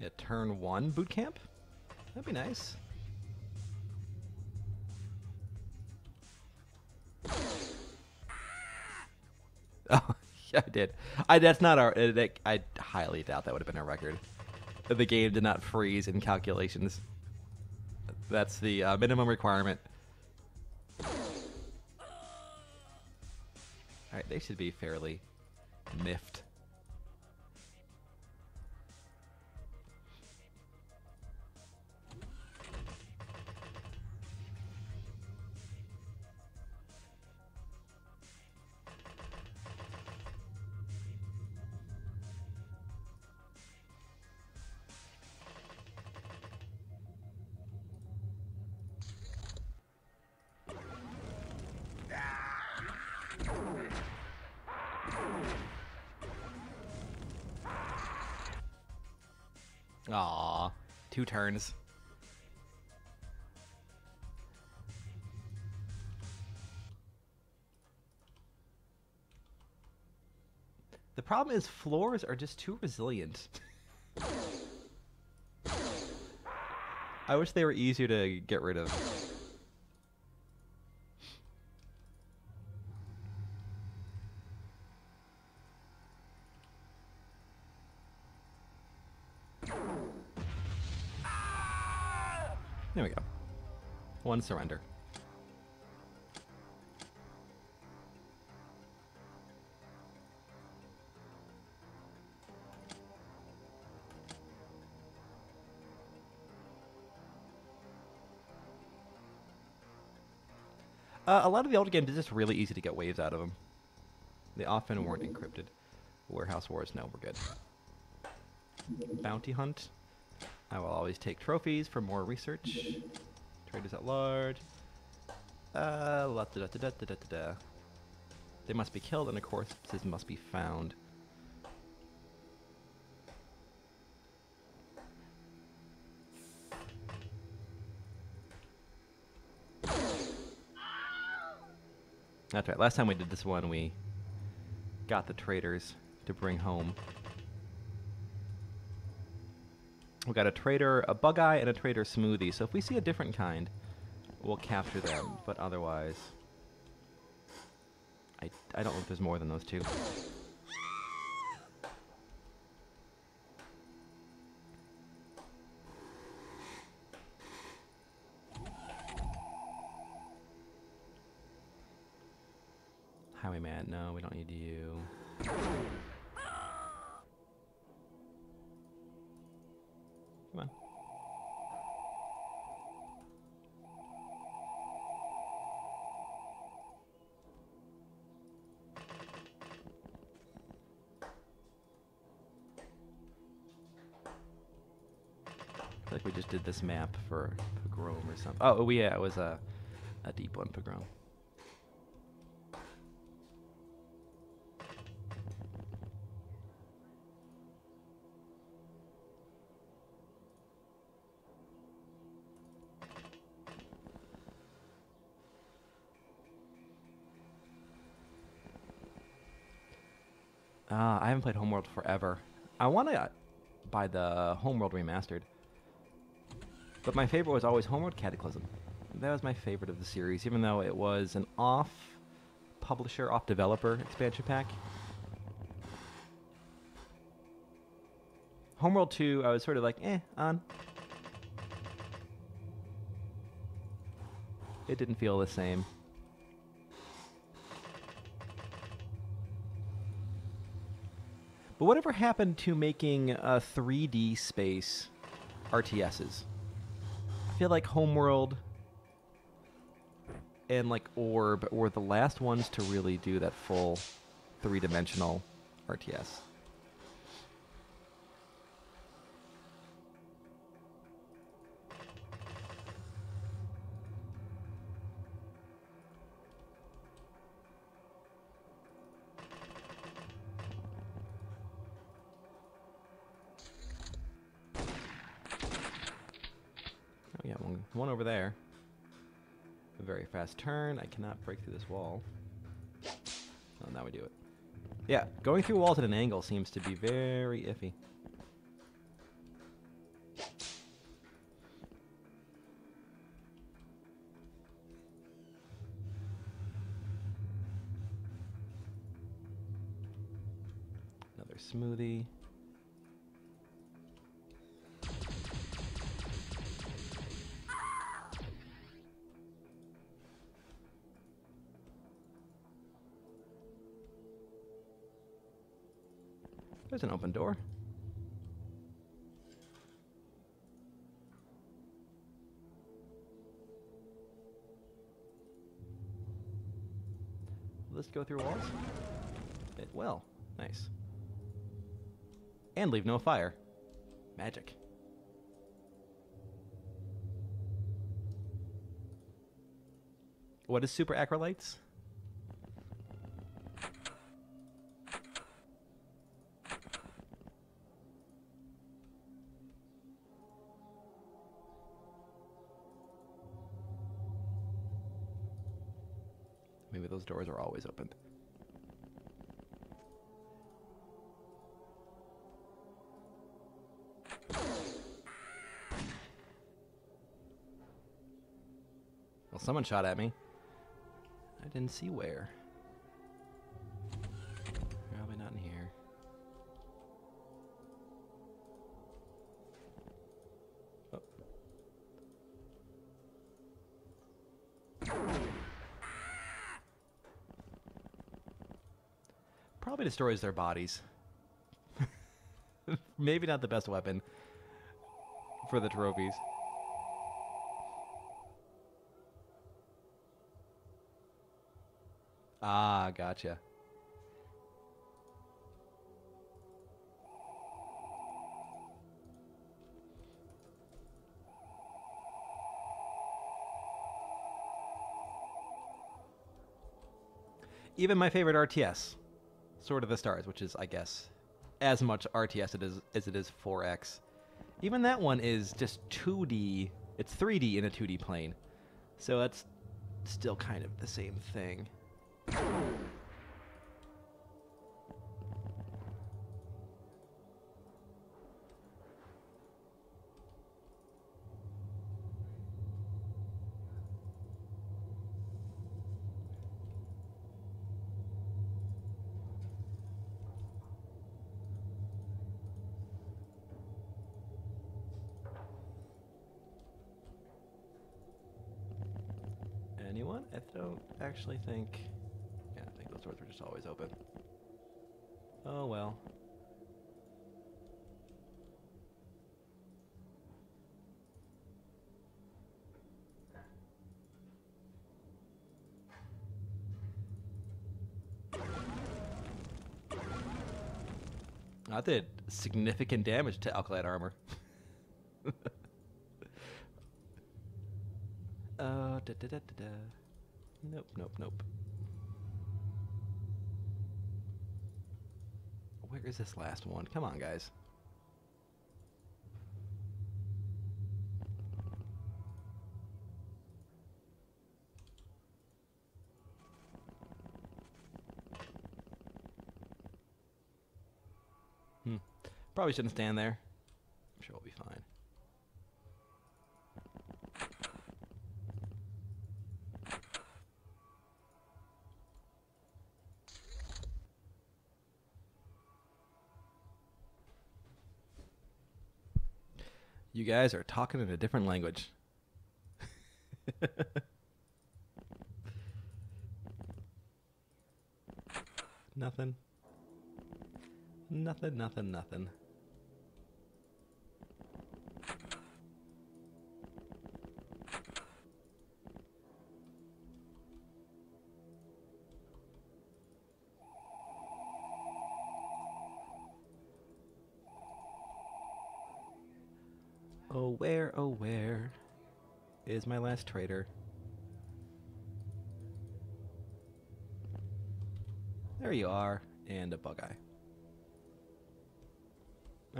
Yeah, turn 1 boot camp? That'd be nice. Oh. Yeah, I did. That's not our. I highly doubt that would have been a record. The game did not freeze in calculations. That's the minimum requirement. All right, they should be fairly miffed. Aww, 2 turns. The problem is floors are just too resilient. I wish they were easier to get rid of. There we go. One surrender. A lot of the older games, it's just really easy to get waves out of them. They often weren't encrypted. Warehouse Wars, no, we're good. Bounty Hunt. I will always take trophies for more research. Traders at large. They must be killed, and of course, corpses must be found. That's right, last time we did this one, we got the traders to bring home. We got a trader, a bug eye, and a trader smoothie. So if we see a different kind, we'll capture them. But otherwise, I don't know if there's more than those two. Highwayman, no, we don't need you. Come on. I feel like we just did this map for Pogrom or something. Oh, yeah, it was a deep one, Pogrom. I haven't played Homeworld forever. I want to buy the Homeworld Remastered. But my favorite was always Homeworld Cataclysm. That was my favorite of the series, even though it was an off-publisher, off-developer expansion pack. Homeworld 2, I was sort of like, eh, on. It didn't feel the same. But whatever happened to making 3D space RTSs? I feel like Homeworld and like Orb were the last ones to really do that full three-dimensional RTS. One over there. A very fast turn. I cannot break through this wall. Oh, now we do it. Yeah, going through walls at an angle seems to be very iffy. Another smoothie. There's an open door. Will this go through walls? It will. Nice. And leave no fire. Magic. What is super acrolytes? Doors are always open. Someone shot at me. I didn't see where. Probably not in here. Oh. Probably destroys their bodies. Maybe not the best weapon for the trophies. Ah, gotcha. Even my favorite RTS, Sword of the Stars, which is, I guess, as much RTS as it is 4X. Even that one is just 2D. It's 3D in a 2D plane. So that's still kind of the same thing. Anyone? I don't actually think... Yeah, I think those doors were just always open. Oh well. I did significant damage to Alkalite armor. Nope, nope, nope. Where is this last one? Come on, guys. Probably shouldn't stand there. I'm sure we'll be fine. You guys are talking in a different language. Nothing. Nothing, nothing, nothing. Oh, where is my last traitor? There you are, and a bug eye.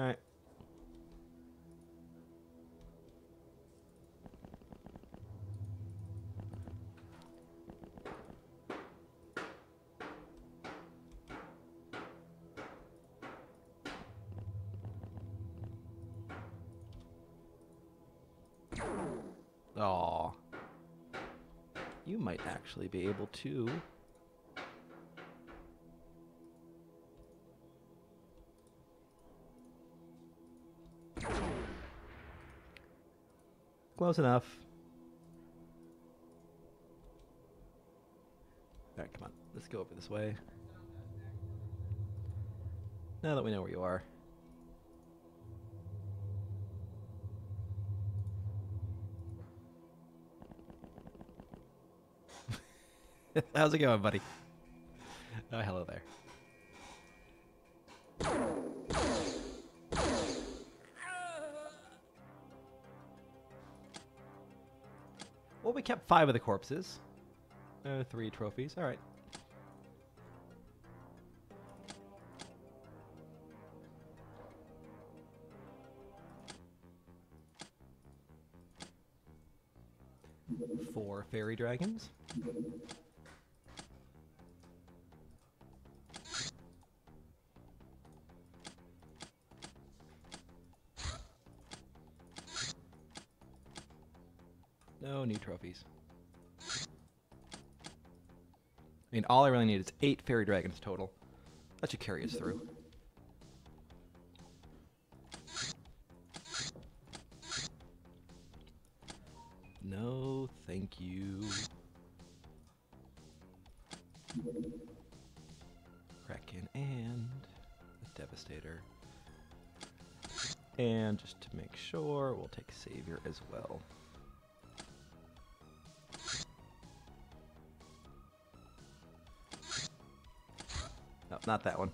All right. Aw. You might actually be able to... Close enough. Alright, come on. Let's go over this way. Now that we know where you are. How's it going, buddy? Oh, hello there. Well, we kept 5 of the corpses. 3 trophies. All right. Four fairy dragons. No new trophies. mean, all I really need is 8 fairy dragons total. That should carry us through. No, thank you. Kraken and the Devastator. And just to make sure, we'll take Savior as well. No, not that one.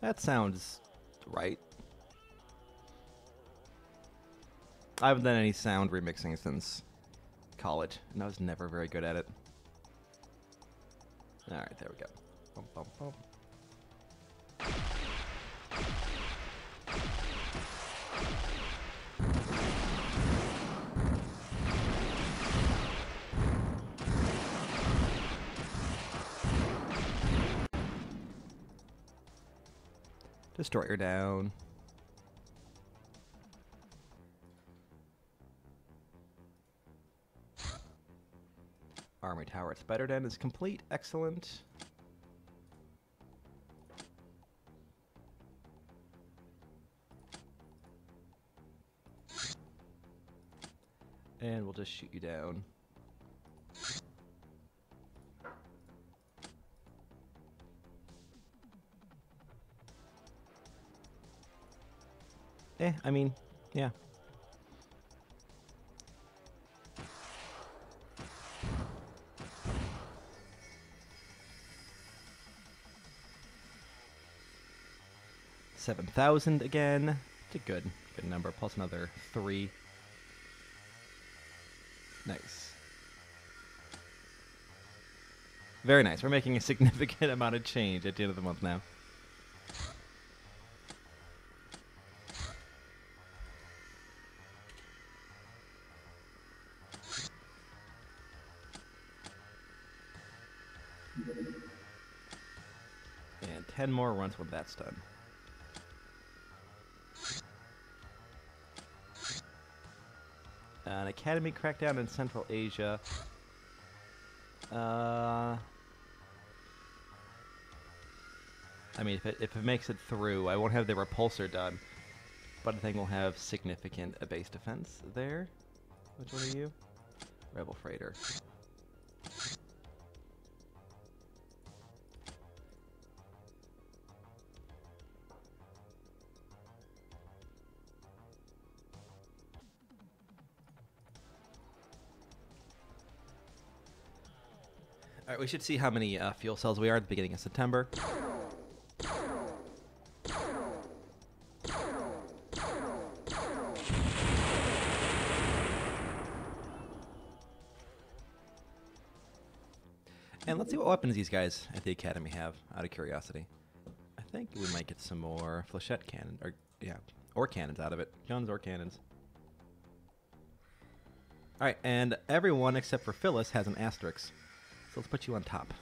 That sounds right. I haven't done any sound remixing since college, and I was never very good at it. Alright, there we go. Bum, bum, bum. Destroyer down. Army Tower at Spider Den is complete. Excellent. And we'll just shoot you down. Eh, I mean, yeah. $7,000 again. It's a good number. Plus another 3. Nice. Very nice. We're making a significant amount of change at the end of the month now. And 10 more runs when that's done. An academy crackdown in Central Asia. I mean, if it makes it through, I won't have the repulsor done, but I think we'll have significant base defense there. Which one are you? Rebel Freighter. Alright, we should see how many fuel cells we are at the beginning of September. And let's see what weapons these guys at the academy have, out of curiosity. I think we might get some more flechette cannon, or yeah, or cannons out of it. Guns or cannons. Alright, and everyone except for Phyllis has an asterisk. So let's put you on top.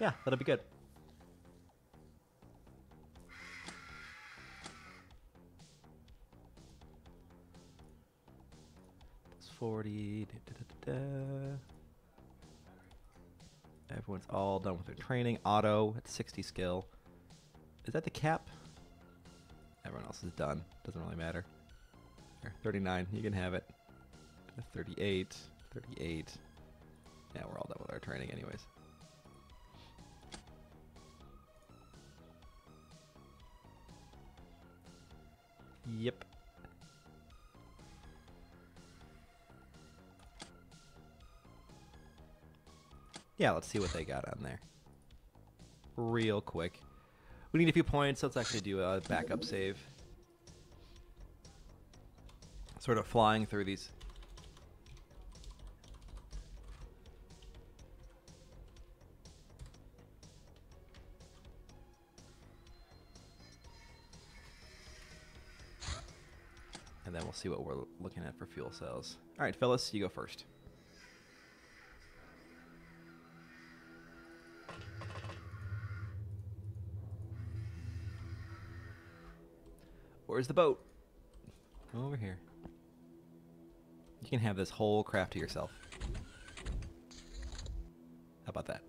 Yeah, that'll be good. That's 40. Da, da, da, da. Everyone's all done with their training. Auto at 60 skill. Is that the cap? Everyone else is done. Doesn't really matter. Here, 39. You can have it. 38, 38. Yeah, we're all done with our training anyways. Yep. Yeah, let's see what they got on there. Real quick. We need a few points, so let's actually do a backup save. Sort of flying through these. and then we'll see what we're looking at for fuel cells. All right, fellas, you go first. Where's the boat? Over here. You can have this whole craft to yourself. How about that?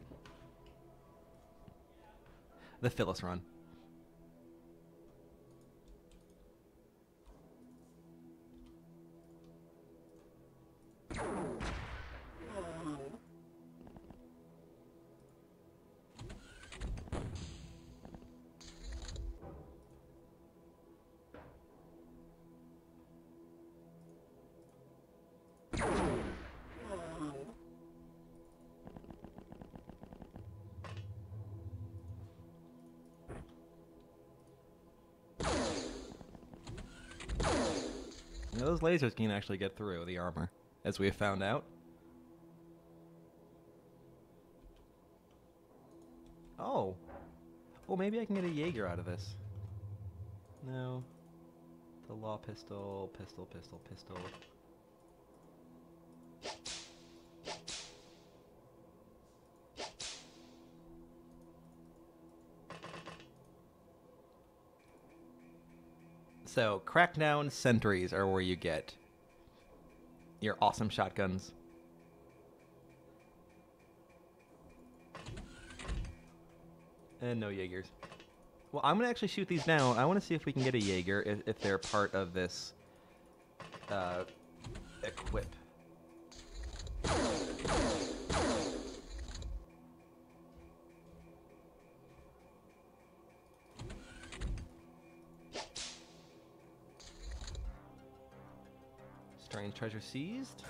The Phyllis run. Those lasers can actually get through the armor, as we have found out. Oh. Well, maybe I can get a Jaeger out of this. No. The law pistol, pistol. So, Crackdown Sentries are where you get your awesome shotguns. And no Jaegers. Well, I'm going to actually shoot these down. I want to see if we can get a Jaeger if they're part of this equip. Treasure seized?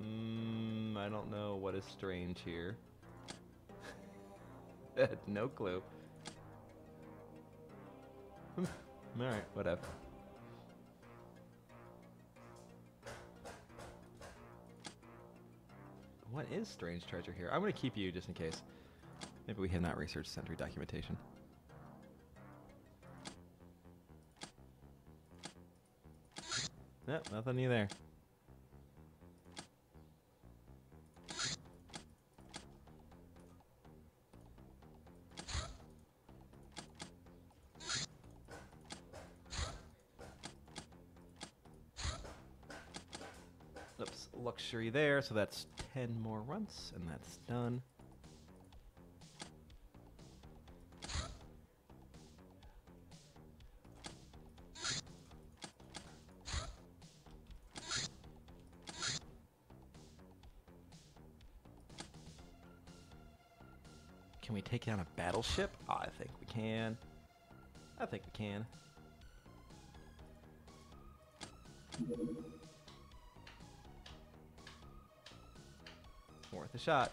I don't know what is strange here. No clue. Alright, whatever. What is strange treasure here? I'm going to keep you just in case. Maybe we have not researched sentry documentation. Nope, nothing new there. Oops, luxury there, so that's 10 more runs, and that's done. Down a battleship? Oh, I think we can. I think we can. Worth a shot.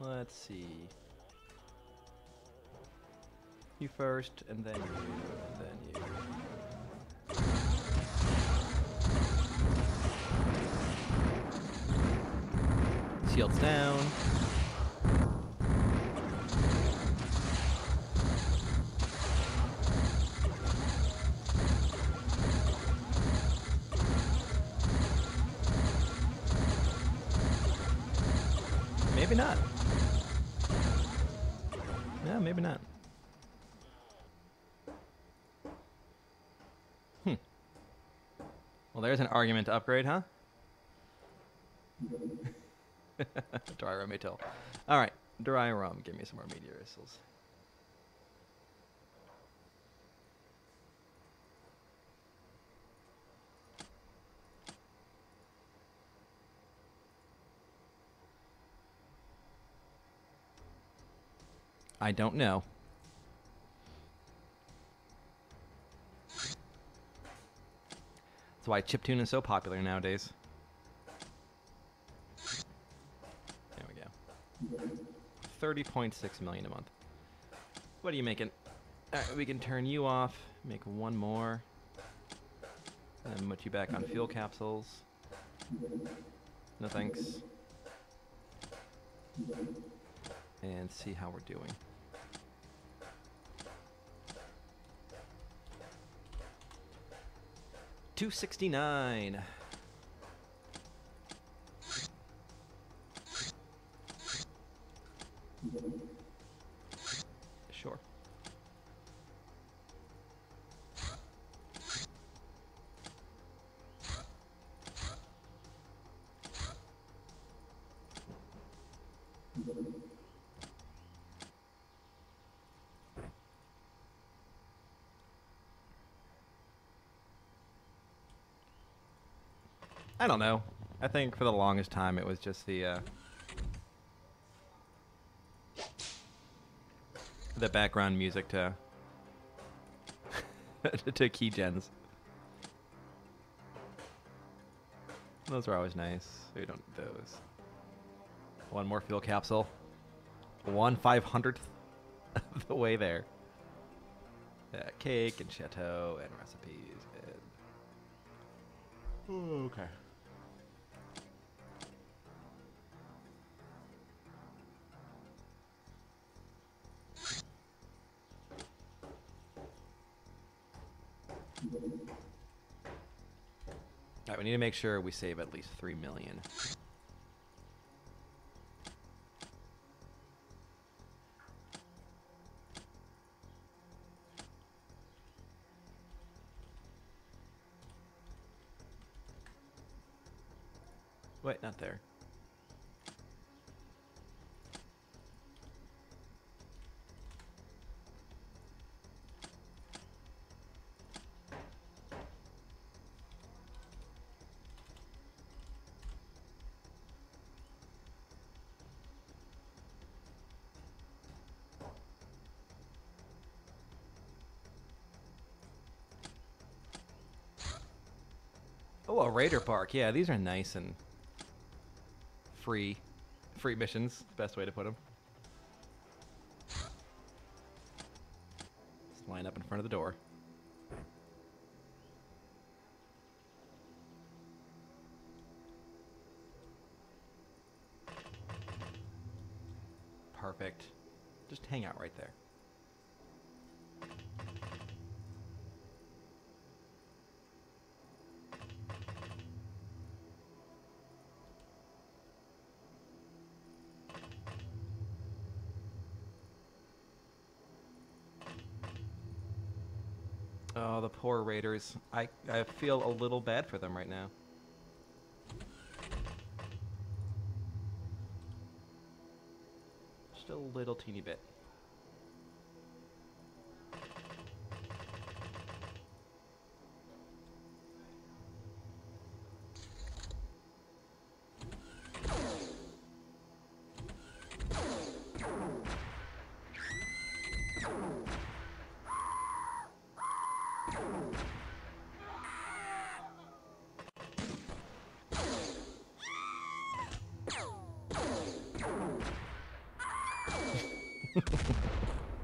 Let's see. You first, and then you, and then you. Shields down. Maybe not. No, maybe not. Well, there's an argument to upgrade, huh? Dry rum atoll. All right, dry rum. Give me some more meteor missiles. I don't know. That's why chiptune is so popular nowadays. There we go. 30.6 million a month. What are you making? All right, we can turn you off, make one more, and then put you back on fuel capsules. No thanks. And see how we're doing. $269. Sure. I don't know. I think for the longest time it was just the background music to to keygens. Those were always nice. We don't need those. One more fuel capsule. 1/500th of the way there. Cake and chateau and recipes. And... okay. Alright, we need to make sure we save at least 3 million. Wait, not there. Oh, a Raider Park. Yeah, these are nice and free. Free missions. Best way to put them. Just line up in front of the door. Perfect. Just hang out right there. Oh, the poor Raiders. I feel a little bad for them right now. Just a little teeny bit.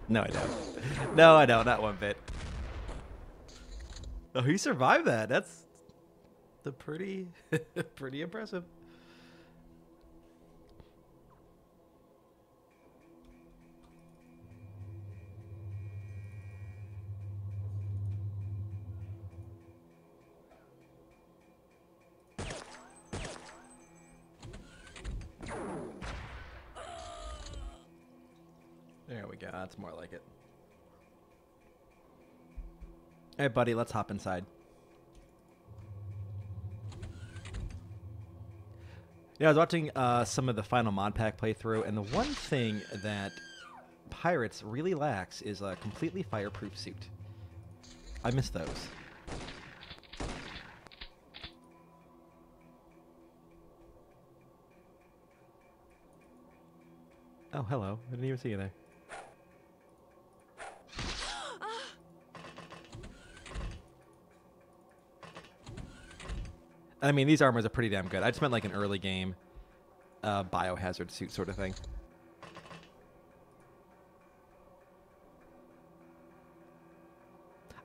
No, I don't. No, I don't. Not one bit. Oh, he survived that. That's the pretty impressive. That's more like it. Hey, buddy, let's hop inside. Yeah, I was watching some of the final mod pack playthrough, and the one thing that Pirates really lacks is a completely fireproof suit. I miss those. Oh, hello. I didn't even see you there. I mean, these armors are pretty damn good. I just meant like an early game biohazard suit sort of thing.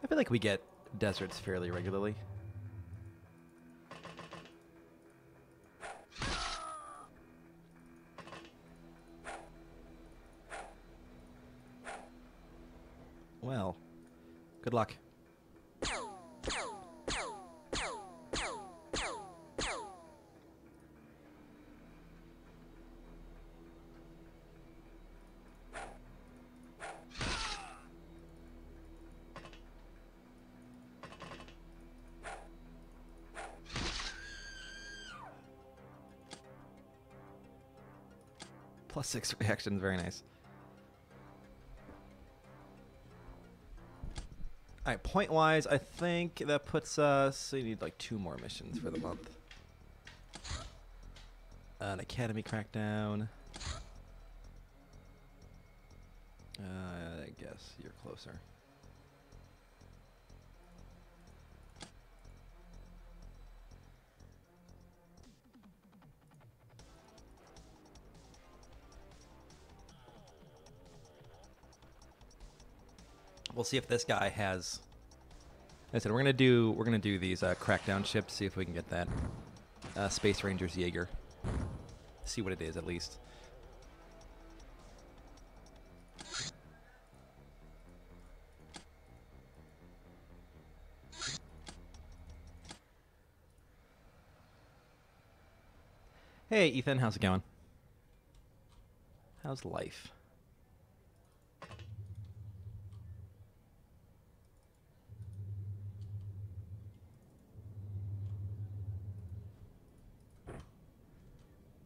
I feel like we get deserts fairly regularly. Well, good luck. Plus 6 reactions, very nice. Alright, point-wise, I think that puts us... So you need, like, 2 more missions for the month. An Academy Crackdown. I guess you're closer. We'll see if this guy has. Like I said, we're gonna do these crackdown ships. See if we can get that Space Rangers Jaeger. See what it is at least. Hey Ethan, how's it going? How's life?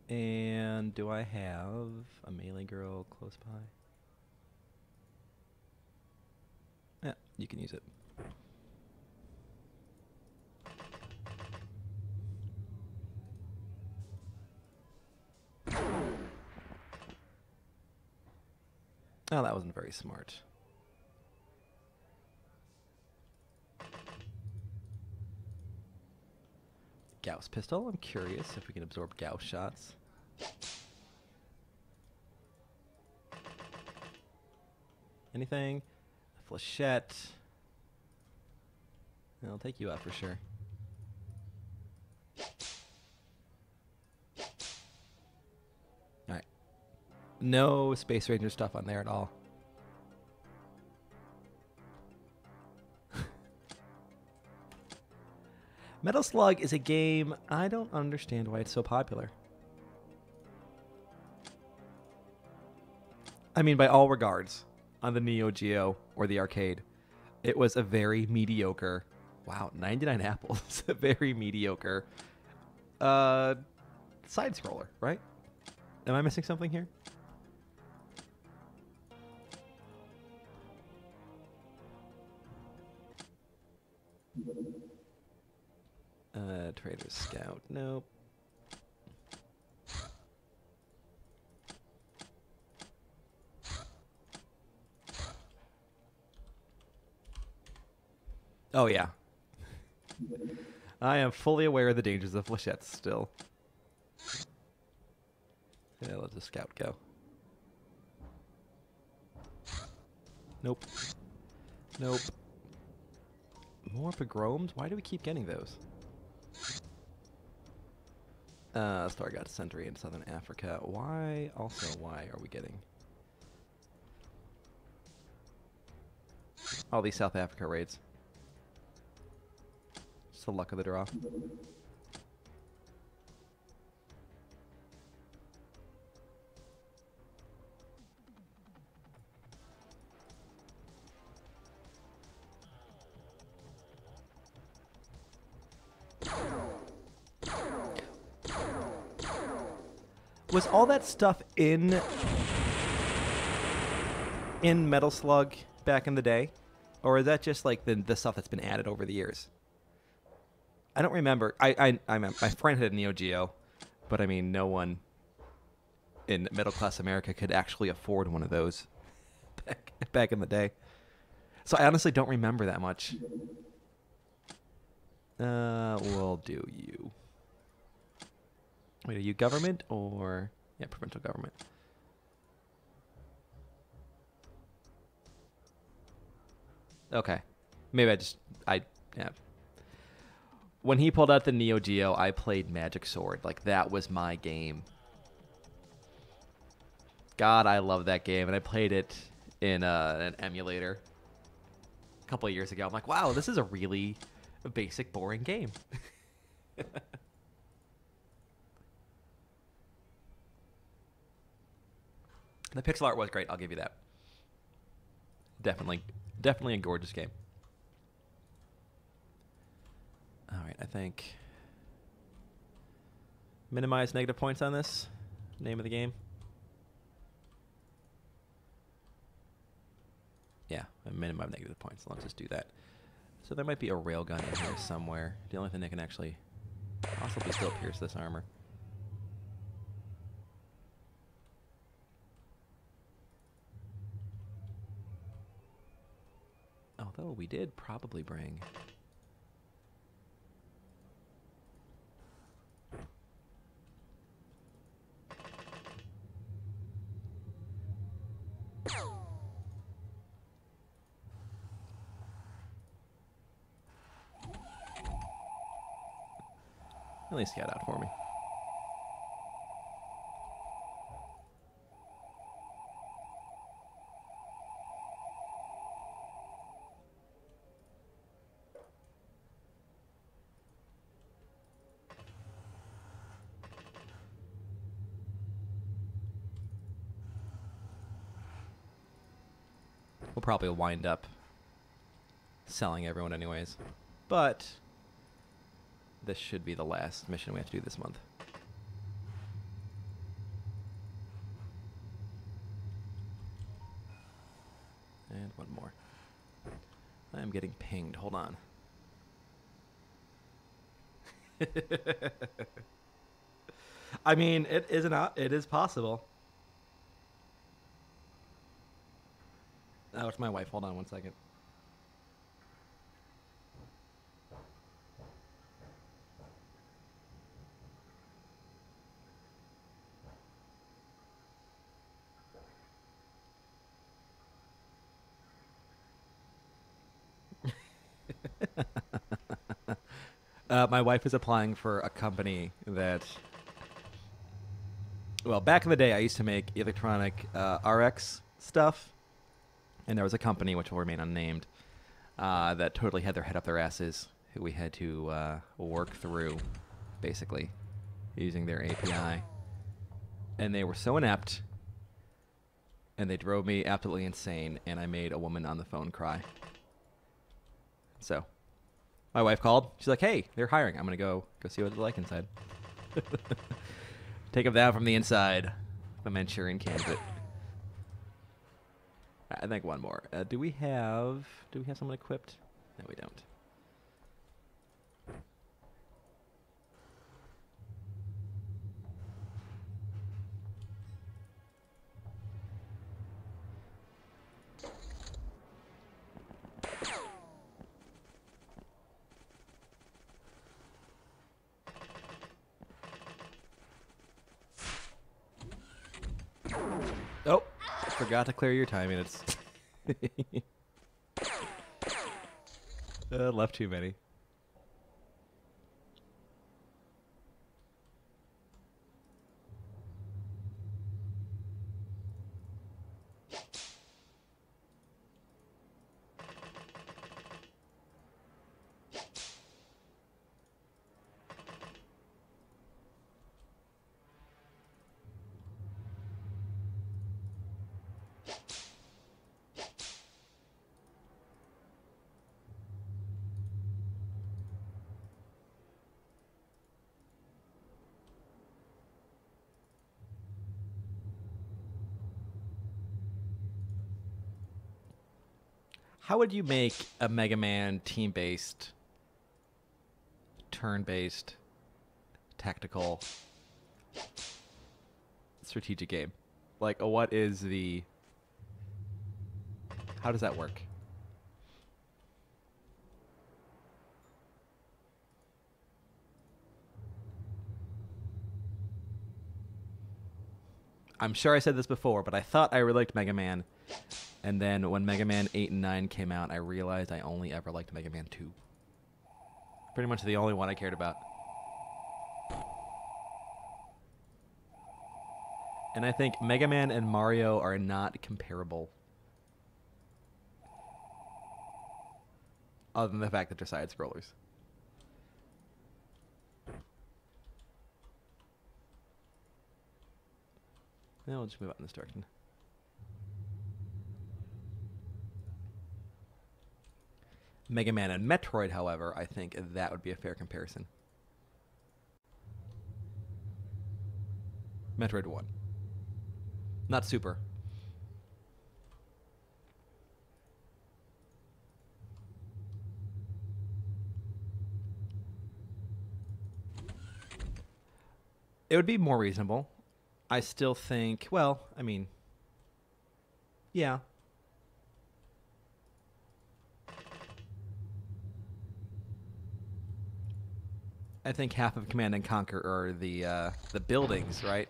And do I have a melee girl close by? Yeah, you can use it. Oh, that wasn't very smart. Gauss pistol. I'm curious if we can absorb Gauss shots. Anything? A flechette. I'll take you out for sure. Alright. No Space Ranger stuff on there at all. Metal Slug is a game I don't understand why it's so popular. I mean, by all regards, on the Neo Geo or the arcade, it was a very mediocre, wow, 99 apples, a very mediocre side-scroller, right? Am I missing something here? Trader's Scout, nope. Oh, yeah. I am fully aware of the dangers of flechettes still. Yeah, let the scout go. Nope. Nope. More pogroms? Why do we keep getting those? Star God Sentry in Southern Africa. Why? Also, why are we getting... all these South Africa raids. The luck of the draw. Was all that stuff in Metal Slug back in the day? Or is that just like the stuff that's been added over the years? I don't remember. I mean, my friend had a Neo Geo, but I mean, no one in middle-class America could actually afford one of those back in the day. So I honestly don't remember that much. We'll do you. Wait, are you government or... Yeah, provincial government. Okay. Maybe I just... Yeah. When he pulled out the Neo Geo, I played Magic Sword. Like, that was my game. God, I love that game. And I played it in an emulator a couple of years ago. I'm like, wow, this is a really basic, boring game. The pixel art was great. I'll give you that. Definitely a gorgeous game. All right, I think minimize negative points on this. Name of the game. Yeah, minimize negative points. Let's just do that. So there might be a railgun in here somewhere. The only thing that can actually possibly still pierce this armor. Although we did probably bring... At least get out for me. We'll probably wind up selling everyone anyways, but... This should be the last mission we have to do this month. And one more. I'm getting pinged. Hold on. I mean, it is possible. Oh, it's my wife. Hold on one second. My wife is applying for a company that, well, back in the day, I used to make electronic RX stuff, and there was a company, which will remain unnamed, that totally had their head up their asses, who we had to work through, basically, using their API. And they were so inept, and they drove me absolutely insane, and I made a woman on the phone cry. So... My wife called. She's like, "Hey, they're hiring. I'm gonna go see what it's like inside." Take them down from the inside. The Manchurian candidate. I think one more. Do we have someone equipped? No, we don't. Forgot to clear your time minutes. Left too many. How would you make a Mega Man team-based, turn-based, tactical, strategic game? Like, what is the... How does that work? I'm sure I said this before, but I thought I really liked Mega Man. And then when Mega Man 8 and 9 came out, I realized I only ever liked Mega Man 2. Pretty much the only one I cared about. And I think Mega Man and Mario are not comparable. Other than the fact that they're side-scrollers. Now we'll just move out in this direction. Mega Man and Metroid, however, I think that would be a fair comparison. Metroid 1. Not Super. It would be more reasonable. I still think, well, I mean, yeah. I think half of Command and Conquer are the buildings, right?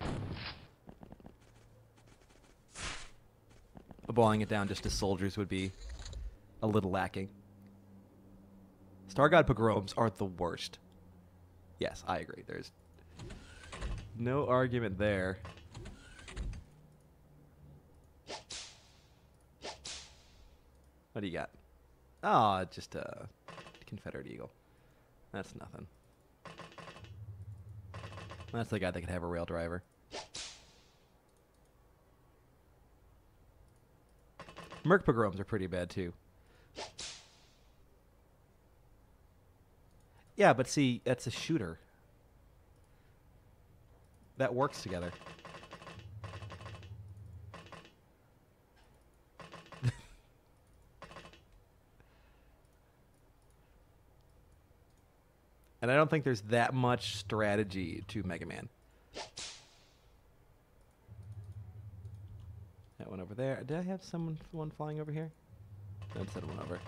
Boiling it down just to soldiers would be a little lacking. Star God pogroms aren't the worst. Yes, I agree. There's no argument there. What do you got? Oh, just a Confederate Eagle. That's nothing. That's the guy that could have a rail driver. Merc pogroms are pretty bad, too. Yeah, but see, that's a shooter. That works together. And I don't think there's that much strategy to Mega Man. That one over there. Did I have one flying over here? No, I just had one over.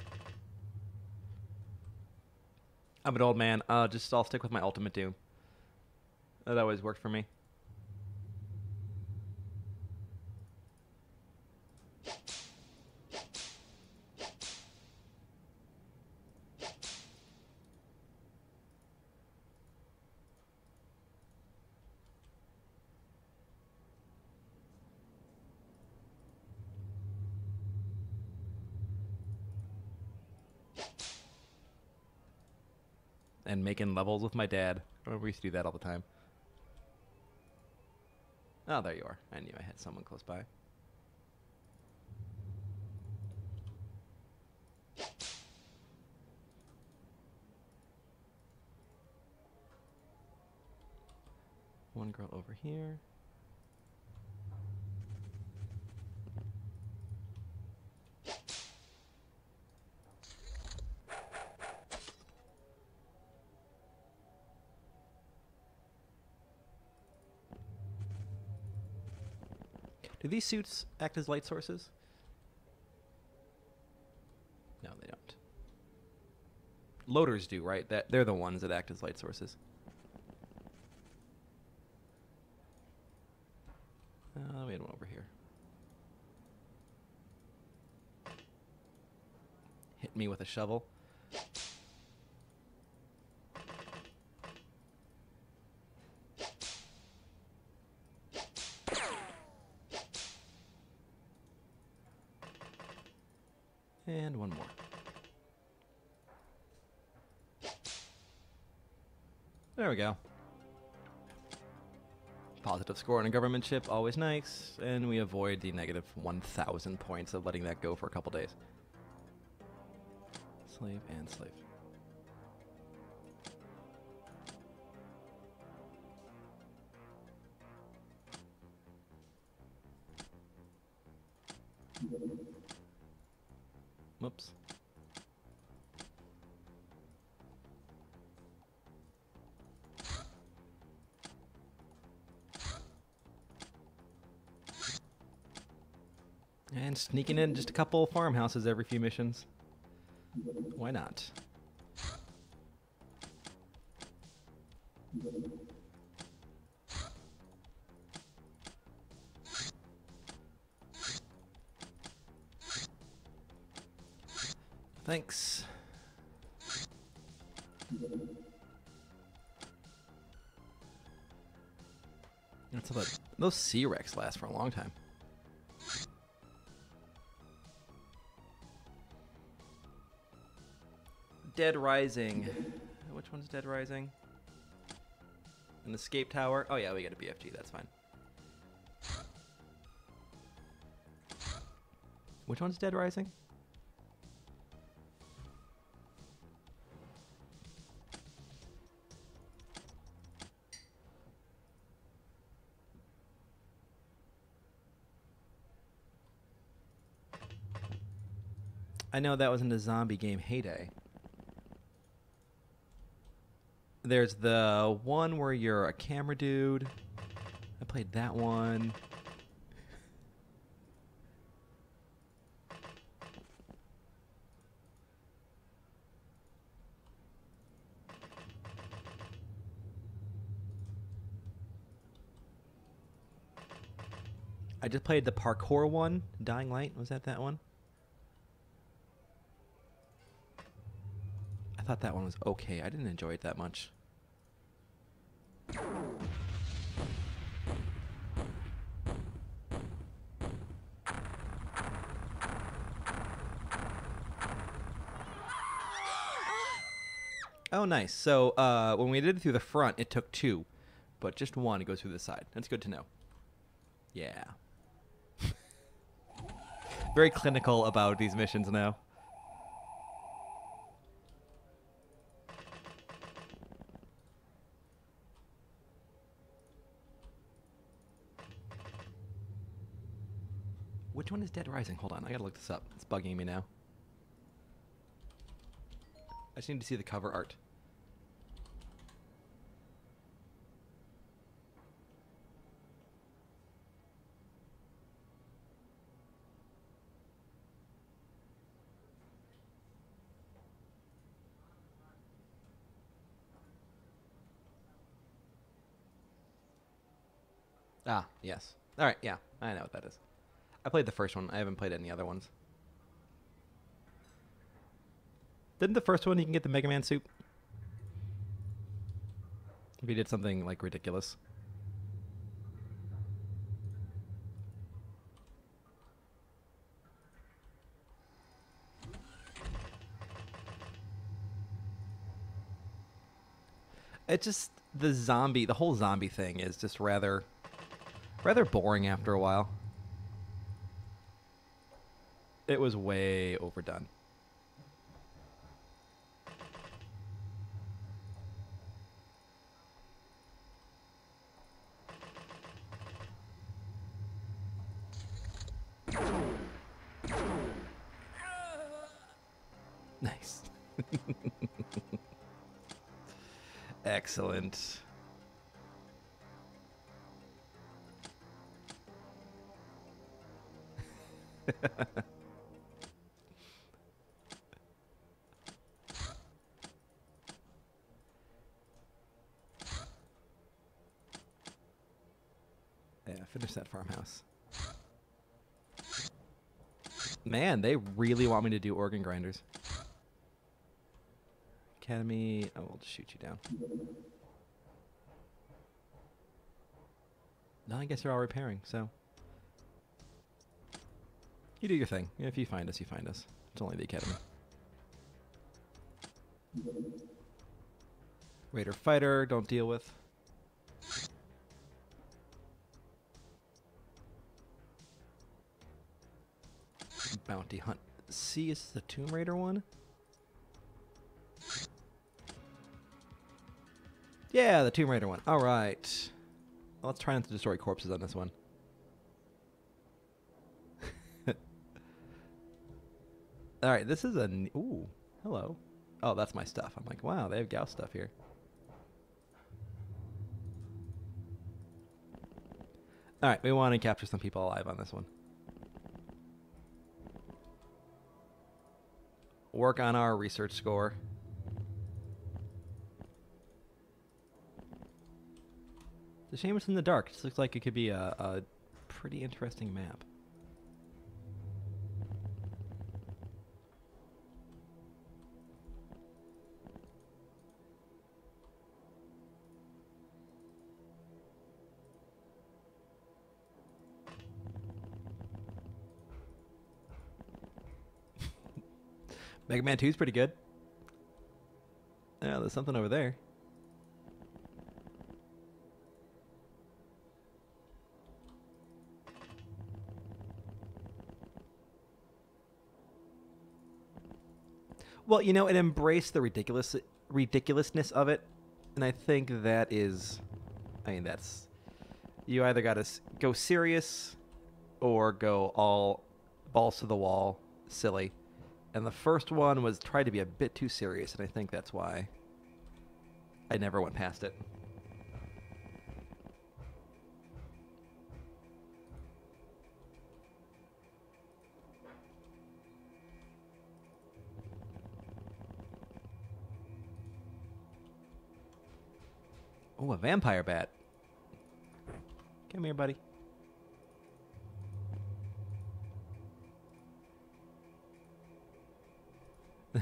I'm an old man. I'll stick with my Ultimate Doom. That always worked for me. And making levels with my dad. I remember we used to do that all the time. Oh, there you are. I knew I had someone close by. One girl over here. Do these suits act as light sources? No, they don't. Loaders do, right? They're the ones that act as light sources. We had one over here. Hit me with a shovel. And one more. There we go. Positive score on a government ship, always nice. And we avoid the negative 1,000 points of letting that go for a couple days. Slave and slave. Whoops. And sneaking in just a couple of farmhouses every few missions. Why not? Thanks. Until that, those C-Rex last for a long time. Dead Rising. Which one's Dead Rising? An escape tower. Oh yeah, we got a BFG. That's fine. Which one's Dead Rising? I know that was in the zombie game heyday. There's the one where you're a camera dude. I played that one. I just played the parkour one. Dying Light, was that one? I thought that one was okay. I didn't enjoy it that much. Oh, nice. So when we did it through the front, it took two, but just one goes through the side. That's good to know. Yeah. Very clinical about these missions now. Which one is Dead Rising? Hold on, I gotta look this up. It's bugging me now. I just need to see the cover art. Ah, yes. All right, yeah, I know what that is. I played the first one. I haven't played any other ones. Didn't the first one you can get the Mega Man suit? If you did something, like, ridiculous. It's just the whole zombie thing is just rather boring after a while. It was way overdone. Nice. Excellent. Yeah, finish that farmhouse. Man, they really want me to do organ grinders. Academy, I will just shoot you down. No, I guess they're all repairing, so. You do your thing. If you find us, you find us. It's only the Academy. Raider fighter, don't deal with. Bounty hunt. C is the Tomb Raider one? Yeah, the Tomb Raider one. All right. Well, let's try not to destroy corpses on this one. All right, this is a... Ooh, hello. Oh, that's my stuff. I'm like, wow, they have Gauss stuff here. All right, we want to capture some people alive on this one. Work on our research score. It's a shame it's in the dark. This looks like it could be a pretty interesting map. Mega Man 2 is pretty good. Yeah, there's something over there. Well, you know, it embraced the ridiculousness of it, and I think that is, I mean, that's, you either got to go serious or go all balls to the wall, silly. And the first one was tried to be a bit too serious, and I think that's why I never went past it. Oh, a vampire bat. Come here, buddy.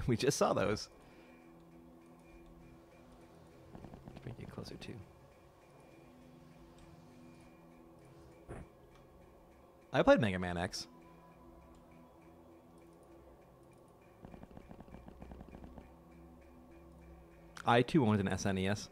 We just saw those. Let's bring you closer, too. I played Mega Man X. I, too, owned an SNES.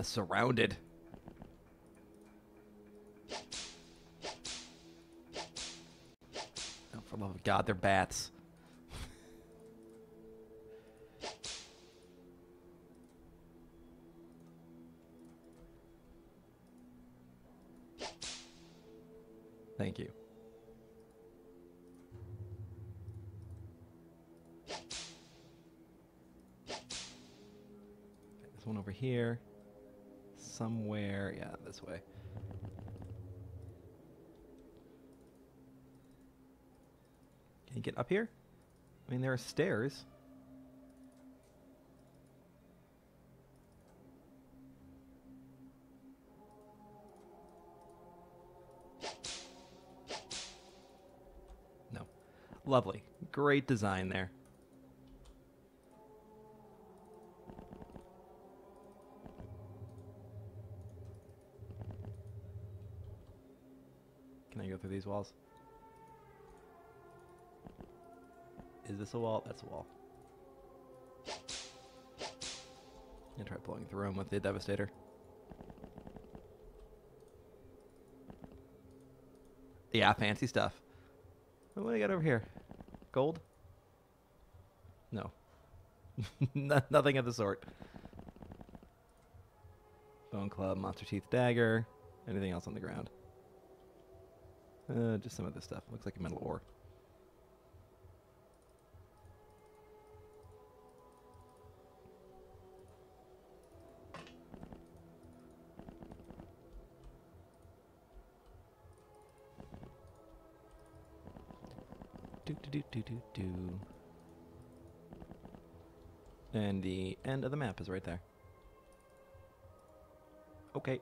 Surrounded. Oh, for love of God, they're bats. Thank you. There's one over here. Somewhere, yeah, this way. Can you get up here? I mean, there are stairs. No. Lovely. Great design there. Through these walls. Is this a wall? That's a wall. I'm gonna try blowing through him with the Devastator. Yeah, fancy stuff. What do I got over here? Gold? No. Nothing of the sort. Bone Club, Monster Teeth Dagger, anything else on the ground? Just some of this stuff. Looks like a metal ore. Do-do-do-do-do-do. And the end of the map is right there. Okay.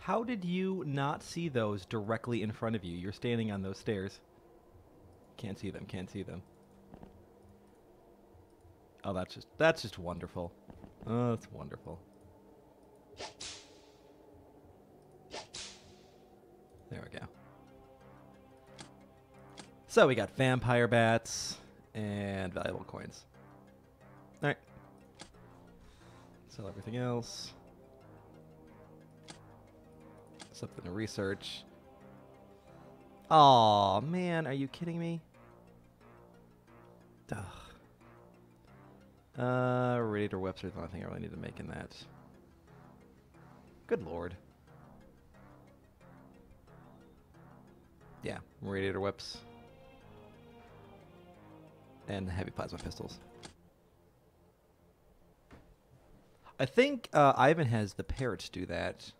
How did you not see those directly in front of you? You're standing on those stairs. Can't see them, can't see them. Oh, that's just wonderful. Oh, that's wonderful. There we go. So we got vampire bats and valuable coins. All right. Sell everything else. Something to research. Oh man, are you kidding me? Ugh. Radiator webs are the only thing I really need to make in that. Good lord. Yeah, radiator webs. And heavy plasma pistols. I think Ivan has the parrots do that.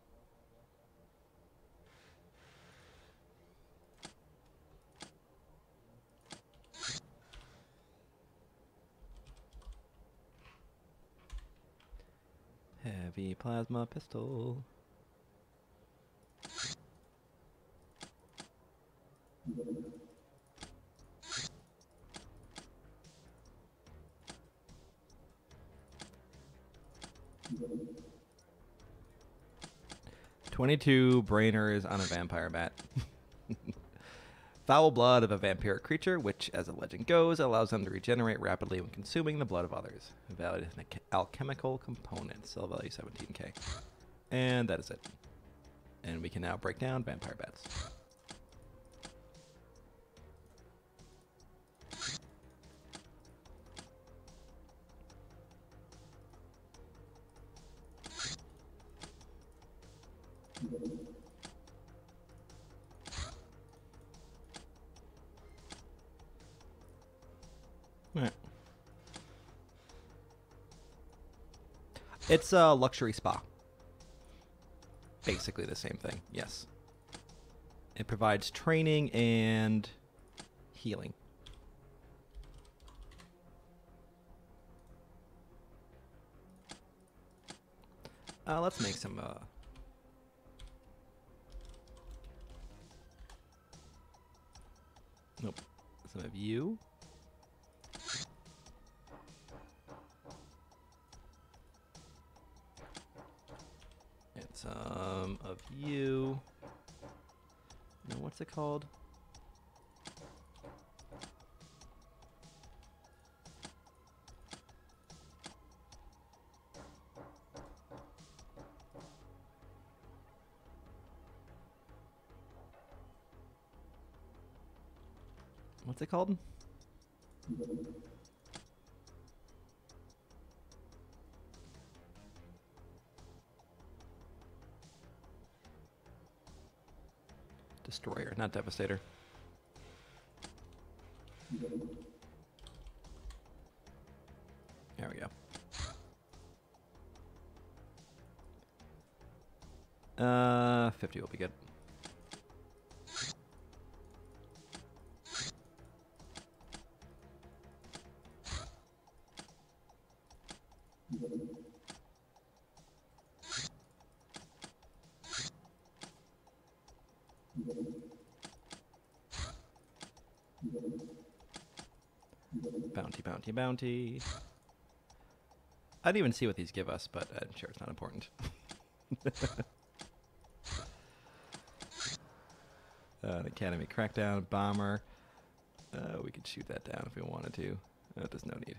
Heavy plasma pistol. '22 brainers on a vampire bat. Foul blood of a vampiric creature, which, as the legend goes, allows them to regenerate rapidly when consuming the blood of others. Valid is an alchemical component. Sell value 17k. And that is it. And we can now break down vampire bats. It's a luxury spa. Basically the same thing, yes. It provides training and healing. Let's make some... Nope. Some of you. Some of you. Now, what's it called? What's it called? Destroyer, not Devastator. There we go. 50 will be good. Bounty. I don't even see what these give us, but I'm sure it's not important. An Academy Crackdown, Bomber. We could shoot that down if we wanted to. There's no need.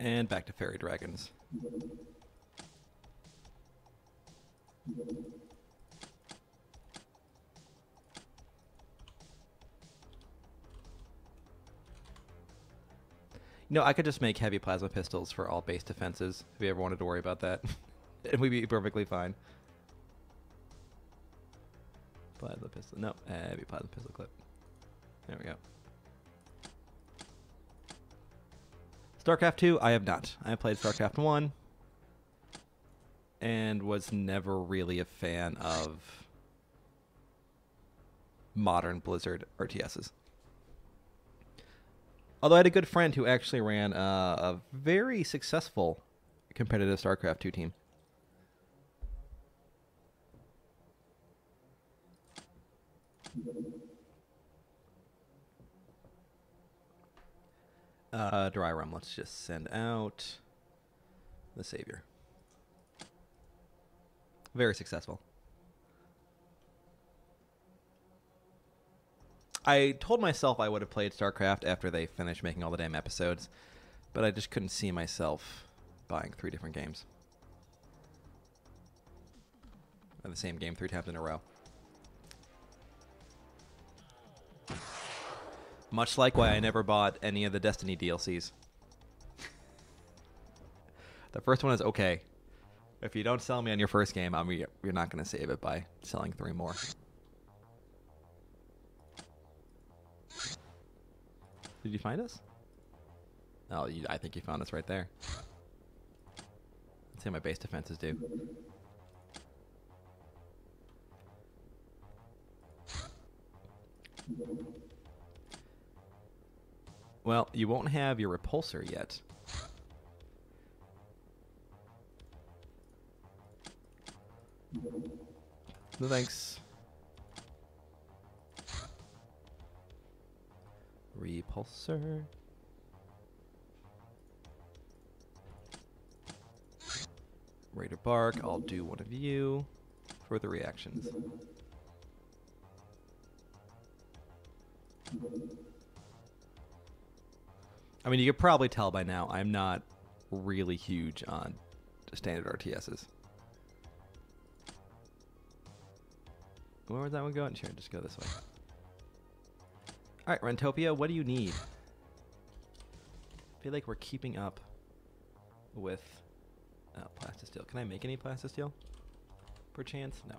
And back to Fairy Dragons. You know, I could just make heavy plasma pistols for all base defenses if we ever wanted to worry about that. And we'd be perfectly fine. Plasma pistol. No, heavy plasma pistol clip. There we go. StarCraft II, I have not. I played StarCraft I and was never really a fan of modern Blizzard RTSs. Although I had a good friend who actually ran a very successful competitive StarCraft II team. Dry rum. Let's just send out the Savior. Very successful. I told myself I would have played StarCraft after they finished making all the damn episodes, but I just couldn't see myself buying 3 different games. Or the same game 3 times in a row. Much like why I never bought any of the Destiny DLCs. The first one is okay. If you don't sell me on your first game, you're not going to save it by selling 3 more. Did you find us? Oh, I think you found us right there. Let's see how my base defenses do. Well, you won't have your repulsor yet. No thanks. Repulsor. Raider Bark, I'll do one of you for the reactions. I mean, you could probably tell by now, I'm not really huge on standard RTSs. Where was that one going? Sure, just go this way. All right, Rentopia, what do you need? I feel like we're keeping up with plastisteel. Can I make any plastisteel? Perchance? No.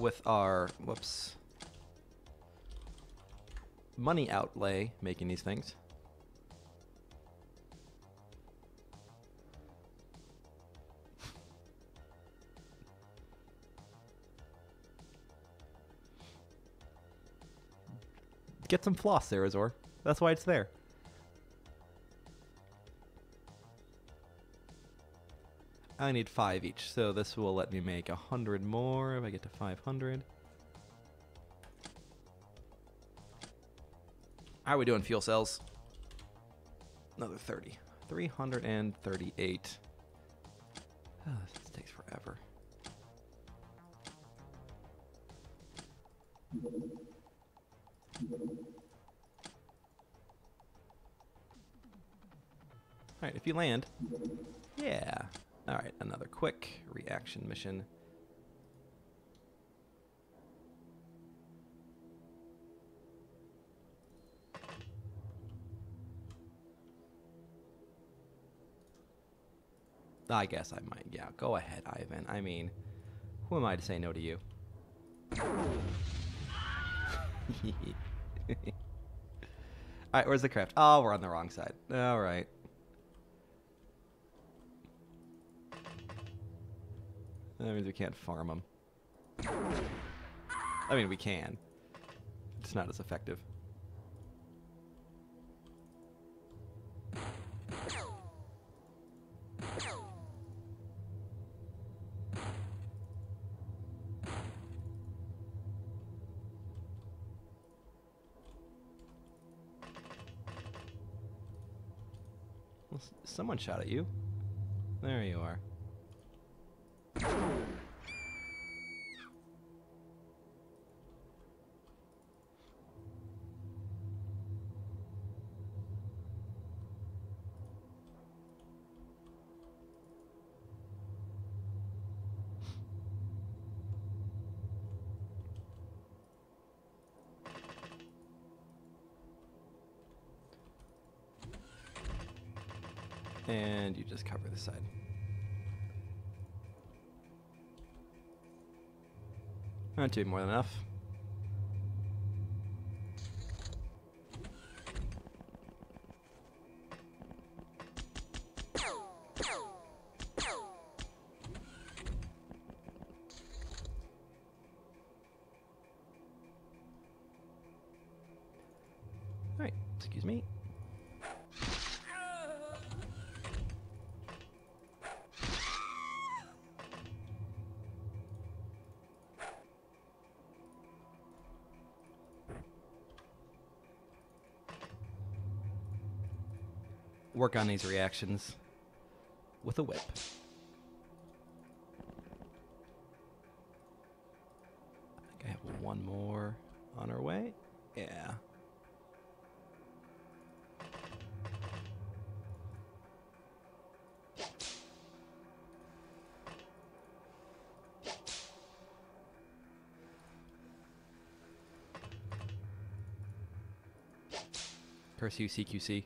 With our, whoops, money outlay making these things. Get some floss, Sarazor. That's why it's there. I need 5 each, so this will let me make 100 more if I get to 500. How are we doing, fuel cells? Another 30. 338. Oh, this takes forever. Alright, if you land. Yeah. Alright, another quick reaction mission. I guess I might, yeah, go ahead, Ivan. I mean, who am I to say no to you? Alright, where's the craft? Oh, we're on the wrong side. Alright. That means we can't farm them. I mean, we can. It's not as effective. Well, someone shot at you. There you are. And you just cover this side. Not too more than enough. Alright, excuse me. Work on these reactions with a whip. one more on our way. Yeah. Curse you, CQC.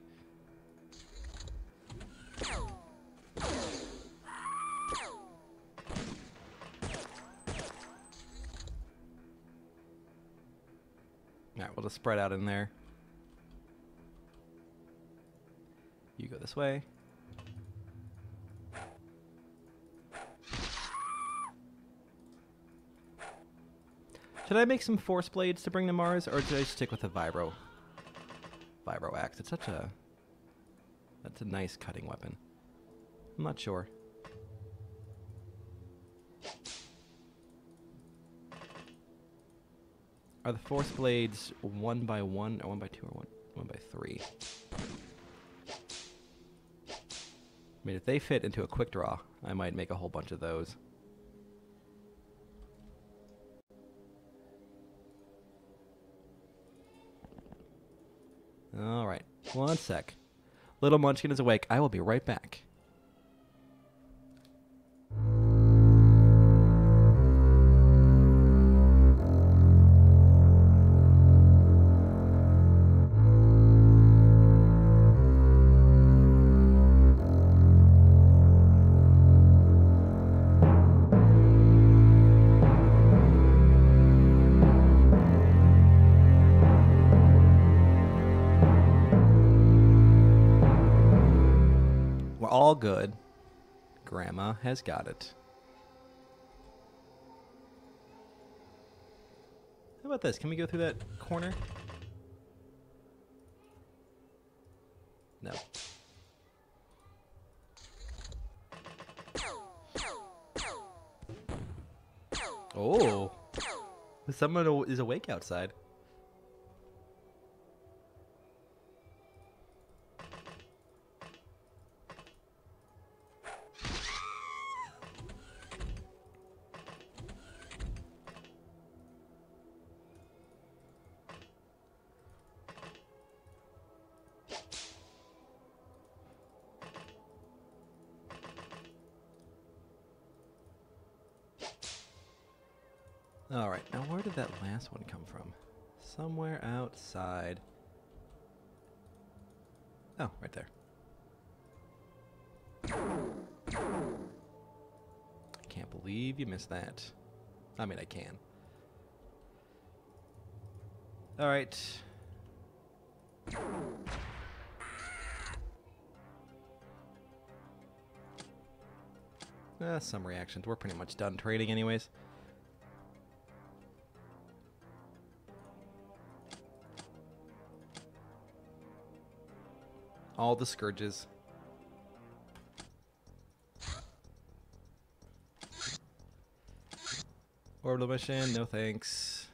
Alright, we'll just spread out in there. You go this way. Should I make some force blades to bring to Mars, or should I stick with the vibro axe? It's such a... that's a nice cutting weapon. I'm not sure. Are the force blades 1 by 1, or 1 by 2, or one by three? I mean, if they fit into a quick draw, I might make a whole bunch of those. All right, one sec. Little Munchkin is awake. I will be right back. All good. Grandma has got it. How about this? Can we go through that corner? No. Oh. Someone is awake outside. Alright, now where did that last one come from? Somewhere outside. Oh, right there. I can't believe you missed that. I mean, I can. Alright. Some reactions. We're pretty much done trading anyways. All the scourges. Orbital mission, no thanks.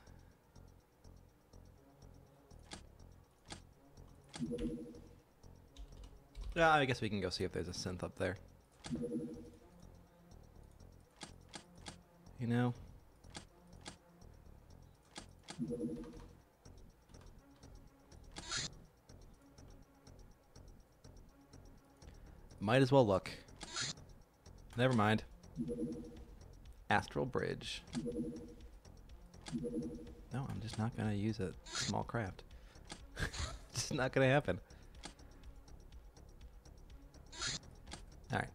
Yeah, I guess we can go see if there's a synth up there. You know? Might as well look. Never mind. Astral Bridge. No, I'm just not going to use a small craft. It's not going to happen. Alright.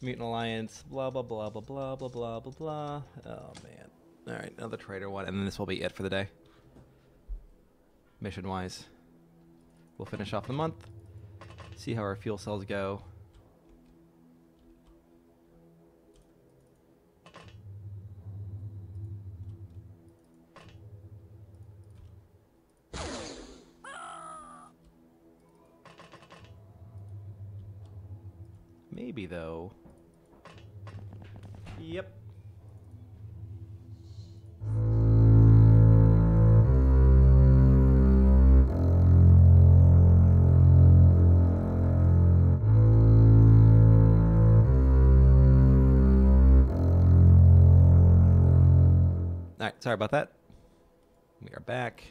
Mutant Alliance, blah, blah, blah, blah, blah, blah, blah, blah, blah. Oh, man. Alright, another trader one, and then this will be it for the day. Mission-wise. We'll finish off the month. See how our fuel cells go. Maybe though. Yep. Sorry about that. We are back.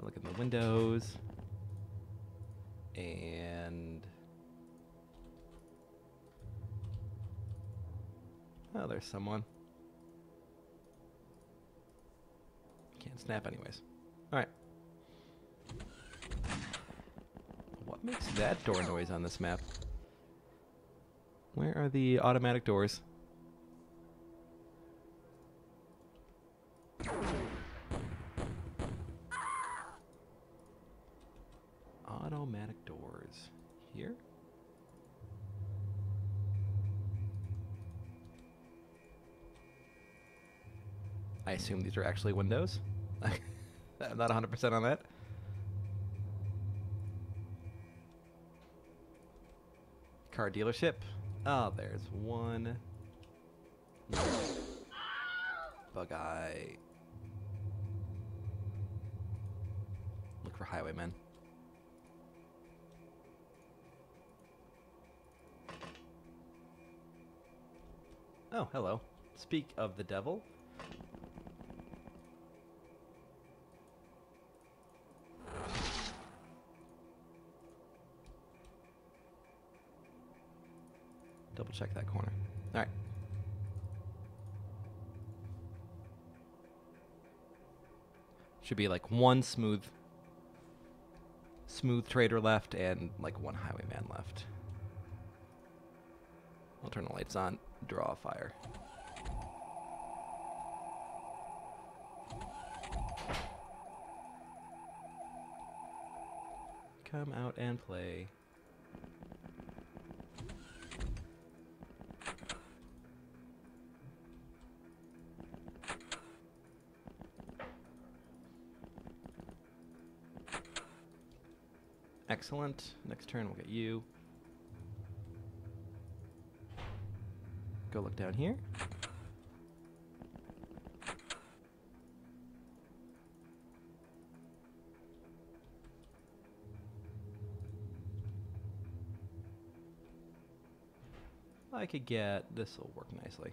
I look in the windows. And... oh, there's someone. Can't snap anyways. Alright. What makes that door noise on this map? Where are the automatic doors? Automatic doors. Here? I assume these are actually windows. I'm not 100% on that. Car dealership. Oh, there's one. Bug eye. Look for highwaymen. Oh, hello. Speak of the devil. Double check that corner. All right. Should be like one smooth trader left and like one highwayman left. I'll turn the lights on, draw a fire. Come out and play. Excellent. Next turn we'll get you. Go look down here. I could get... this will work nicely.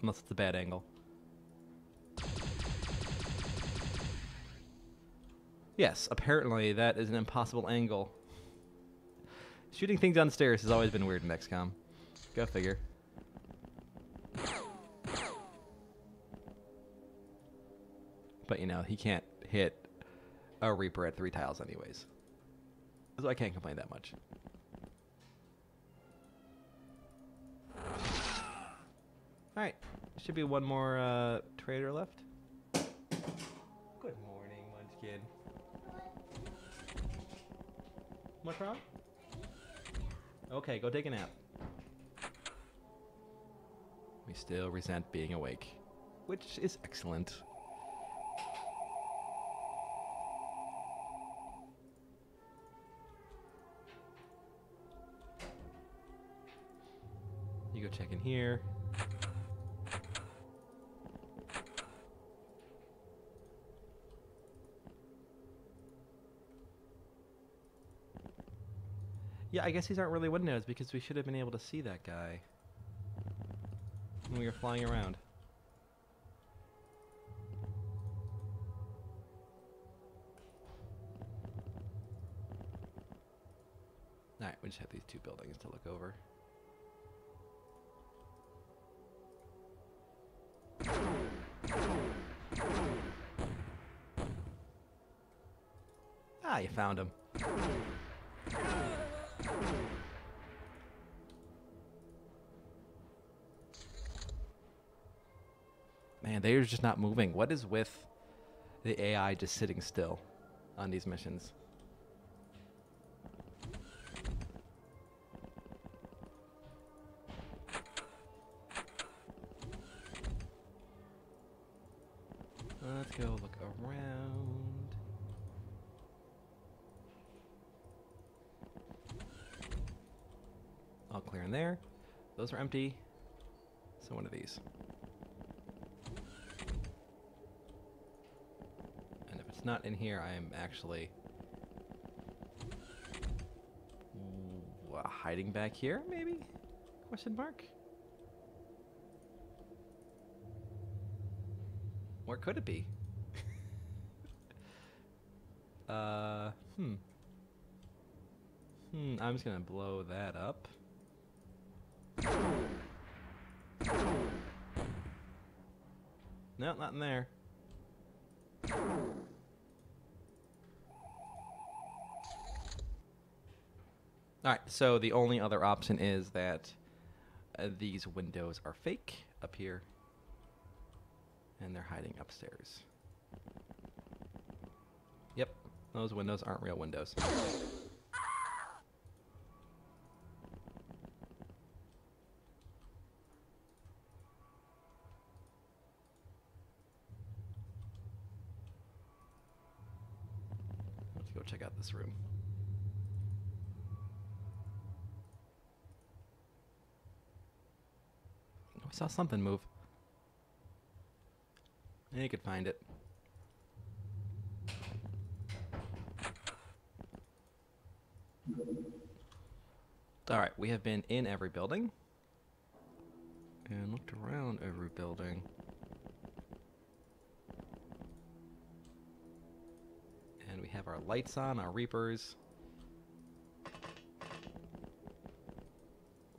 Unless it's a bad angle. Yes, apparently that is an impossible angle. Shooting things downstairs has always been weird in XCOM. Go figure. But you know, he can't hit a Reaper at 3 tiles anyways. So I can't complain that much. Alright, should be one more trader left. Good morning, Munchkin. What's wrong? Okay, go take a nap. We still resent being awake, which is excellent. You go check in here. Yeah, I guess these aren't really windows because we should have been able to see that guy when we were flying around. Alright, we just have these two buildings to look over. Ah, you found him. Man, they're just not moving. What is with the AI just sitting still on these missions? Let's go look around. All clear in there. Those are empty. So one of these. Not in here. I am actually hiding back here, maybe? Question mark? Where could it be? I'm just gonna blow that up. No, not in there. Alright, so the only other option is that these windows are fake up here. And they're hiding upstairs. Yep, those windows aren't real windows. Let's go check out this room. I saw something move. And you could find it. Alright, we have been in every building. And looked around every building. And we have our lights on, our Reapers.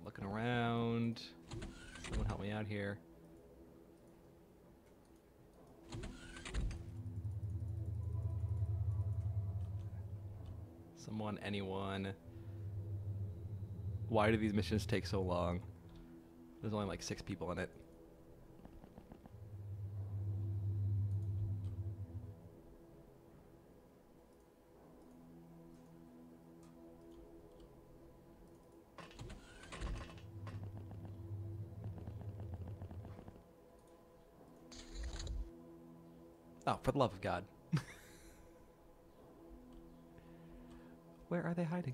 Looking around. Someone help me out here. Someone, anyone. Why do these missions take so long? There's only like 6 people in it. Oh, for the love of God. Where are they hiding?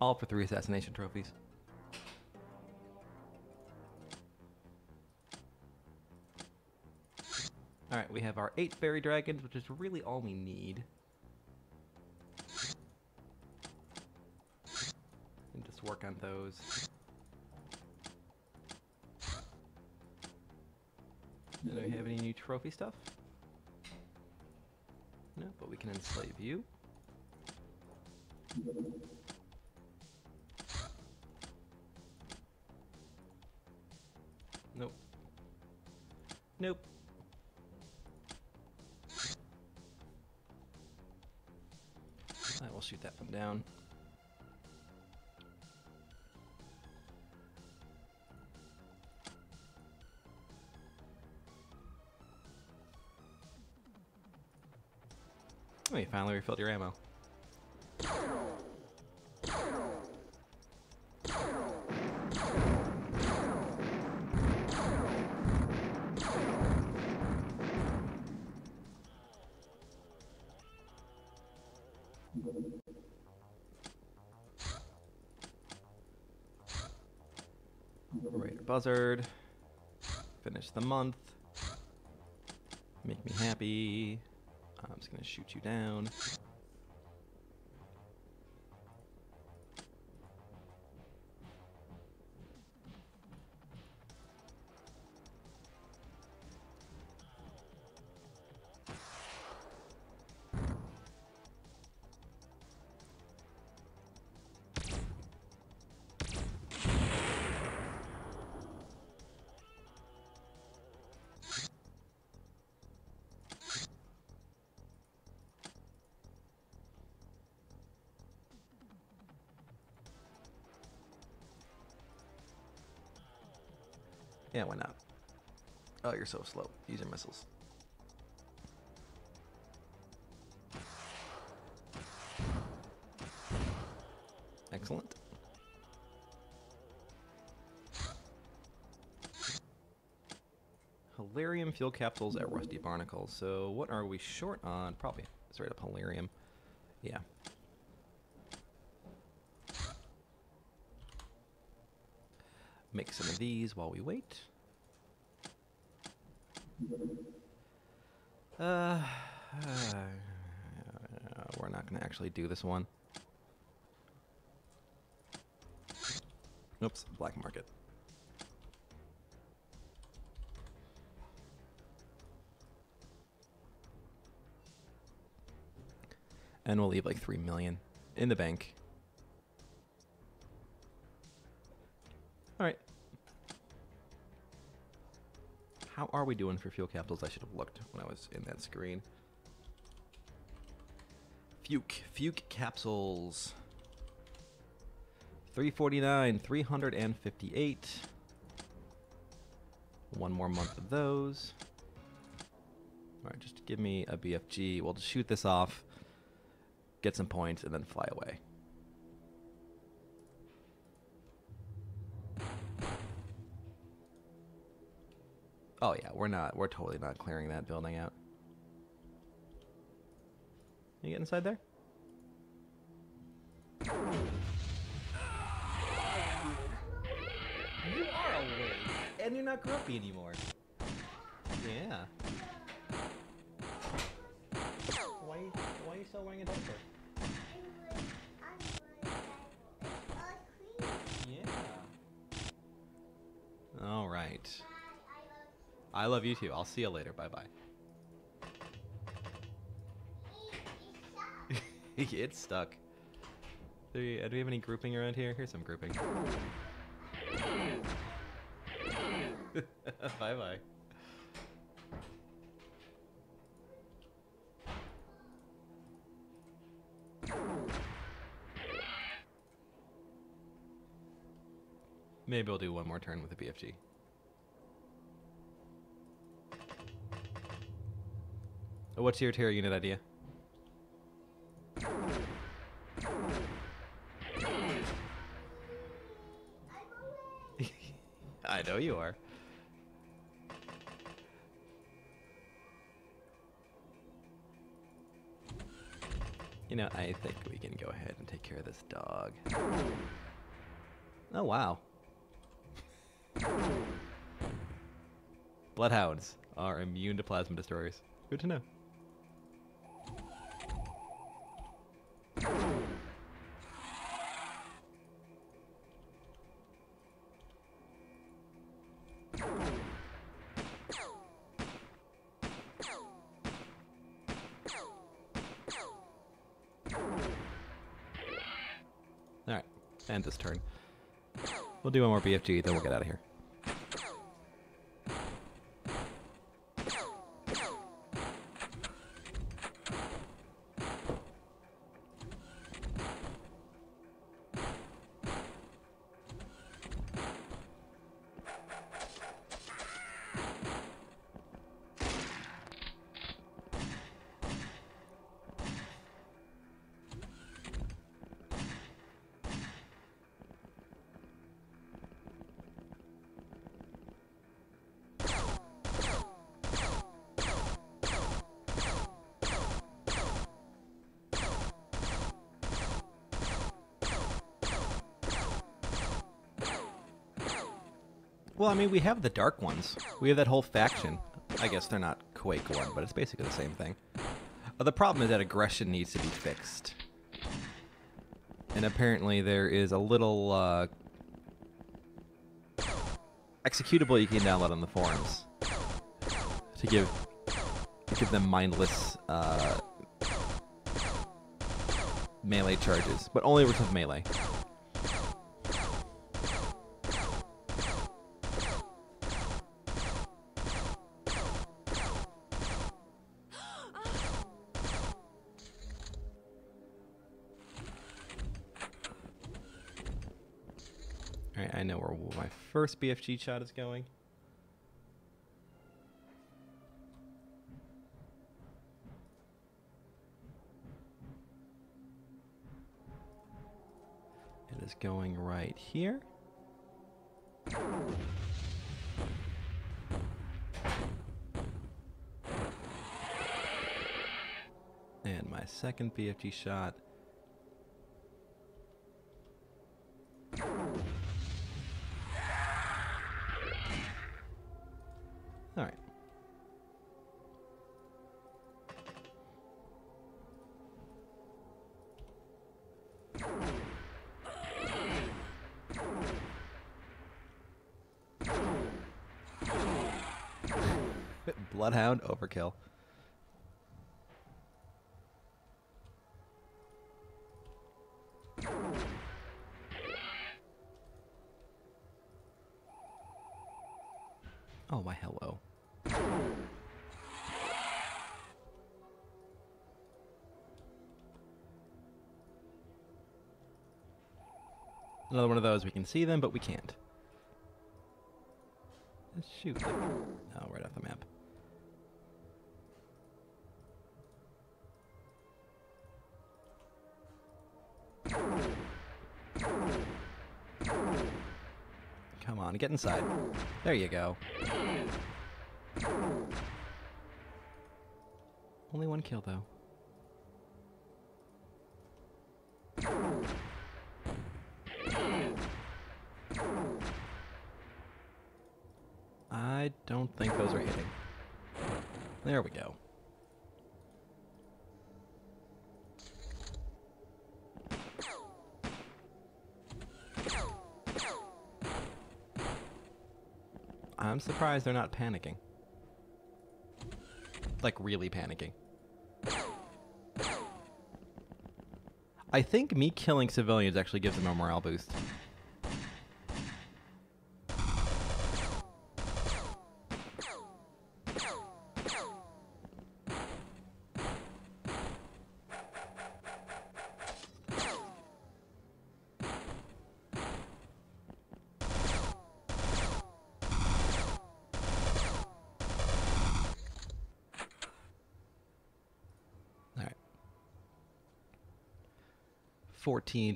All for 3 assassination trophies. Alright, we have our 8 fairy dragons, which is really all we need. And just work on those. Do we have any new trophy stuff? No, but we can enslave you. Nope. Nope. I will shoot that one down. Oh, you finally refilled your ammo. Raider Buzzard. Finish the month. Make me happy. I'm just gonna shoot you down. Yeah, why not? Oh, you're so slow. Use your missiles. Excellent. Hilarium fuel capsules at Rusty Barnacle. So what are we short on? Probably straight up Hilarium. Yeah. Make some of these while we wait. We're not gonna actually do this one. Oops, black market. And we'll leave like 3 million in the bank. All right. How are we doing for fuel capitals? I should have looked when I was in that screen. Fuke capsules. 349, 358. One more month of those. All right, just give me a BFG. We'll just shoot this off, get some points, and then fly away. Oh yeah, we're totally not clearing that building out. You get inside there? You are awake, and you're not grumpy anymore. Yeah. Why are you still wearing a diaper? Yeah. All right. I love you too. I'll see you later. Bye-bye. It's stuck. Do we have any grouping around here? Here's some grouping. Bye-bye. Maybe I'll do one more turn with the BFG. What's your terror unit idea? I know you are. You know, I think we can go ahead and take care of this dog. Oh, wow. Bloodhounds are immune to plasma destroyers. Good to know. And this turn. We'll do one more BFG, then we'll get out of here. Well, I mean, we have the Dark Ones. We have that whole faction. I guess they're not Quake 1, but it's basically the same thing. The problem is that aggression needs to be fixed. And apparently there is a little executable you can download on the forums to give them mindless melee charges, but only with melee. First BFG shot is going. It is going right here. And my second BFG shot. Bloodhound overkill. Oh, my hello. Another one of those. We can see them, but we can't. Shoot. No, right off the map. Come on, get inside. There you go. Only one kill, though. I don't think those are hitting. There we go. I'm surprised they're not panicking. Like, really panicking. I think me killing civilians actually gives them a morale boost.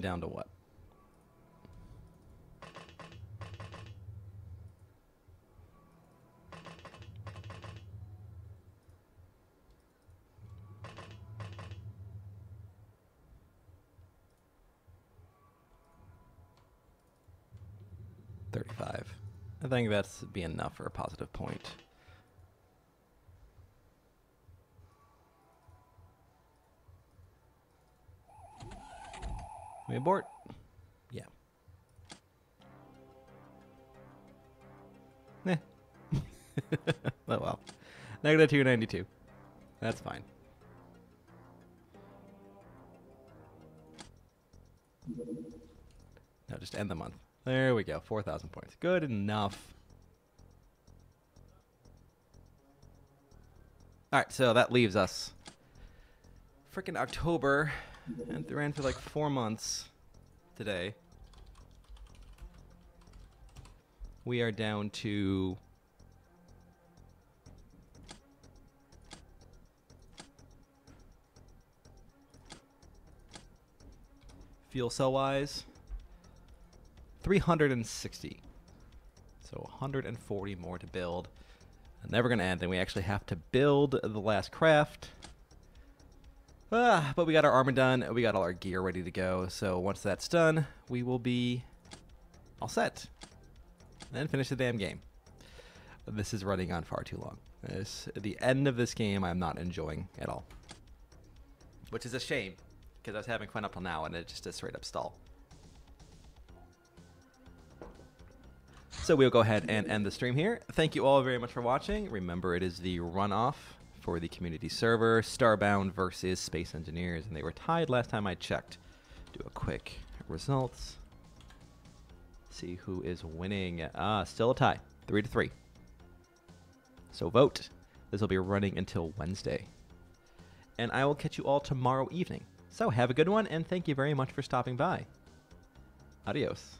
Down to what? $35. I think that's be enough for a positive point. We abort. Yeah. Nah. Oh well. Negative 292. That's fine. Now just end the month. There we go. 4,000 points. Good enough. All right. So that leaves us. Frickin' October. And it ran for like 4 months today. We are down to fuel cell wise 360. So 140 more to build. I'm never gonna end, and we actually have to build the last craft. But we got our armor done. We got all our gear ready to go. So once that's done, we will be all set. Then finish the damn game. This is running on far too long. This, the end of this game, I'm not enjoying at all. Which is a shame, because I was having fun up till now, and it's just a straight up stall. So we'll go ahead and end the stream here. Thank you all very much for watching. Remember, it is the runoff for the community server, Starbound versus Space Engineers, and they were tied last time I checked. Do a quick results. See who is winning. Still a tie, 3-3. So vote. This will be running until Wednesday. And I will catch you all tomorrow evening. So have a good one, and thank you very much for stopping by. Adios.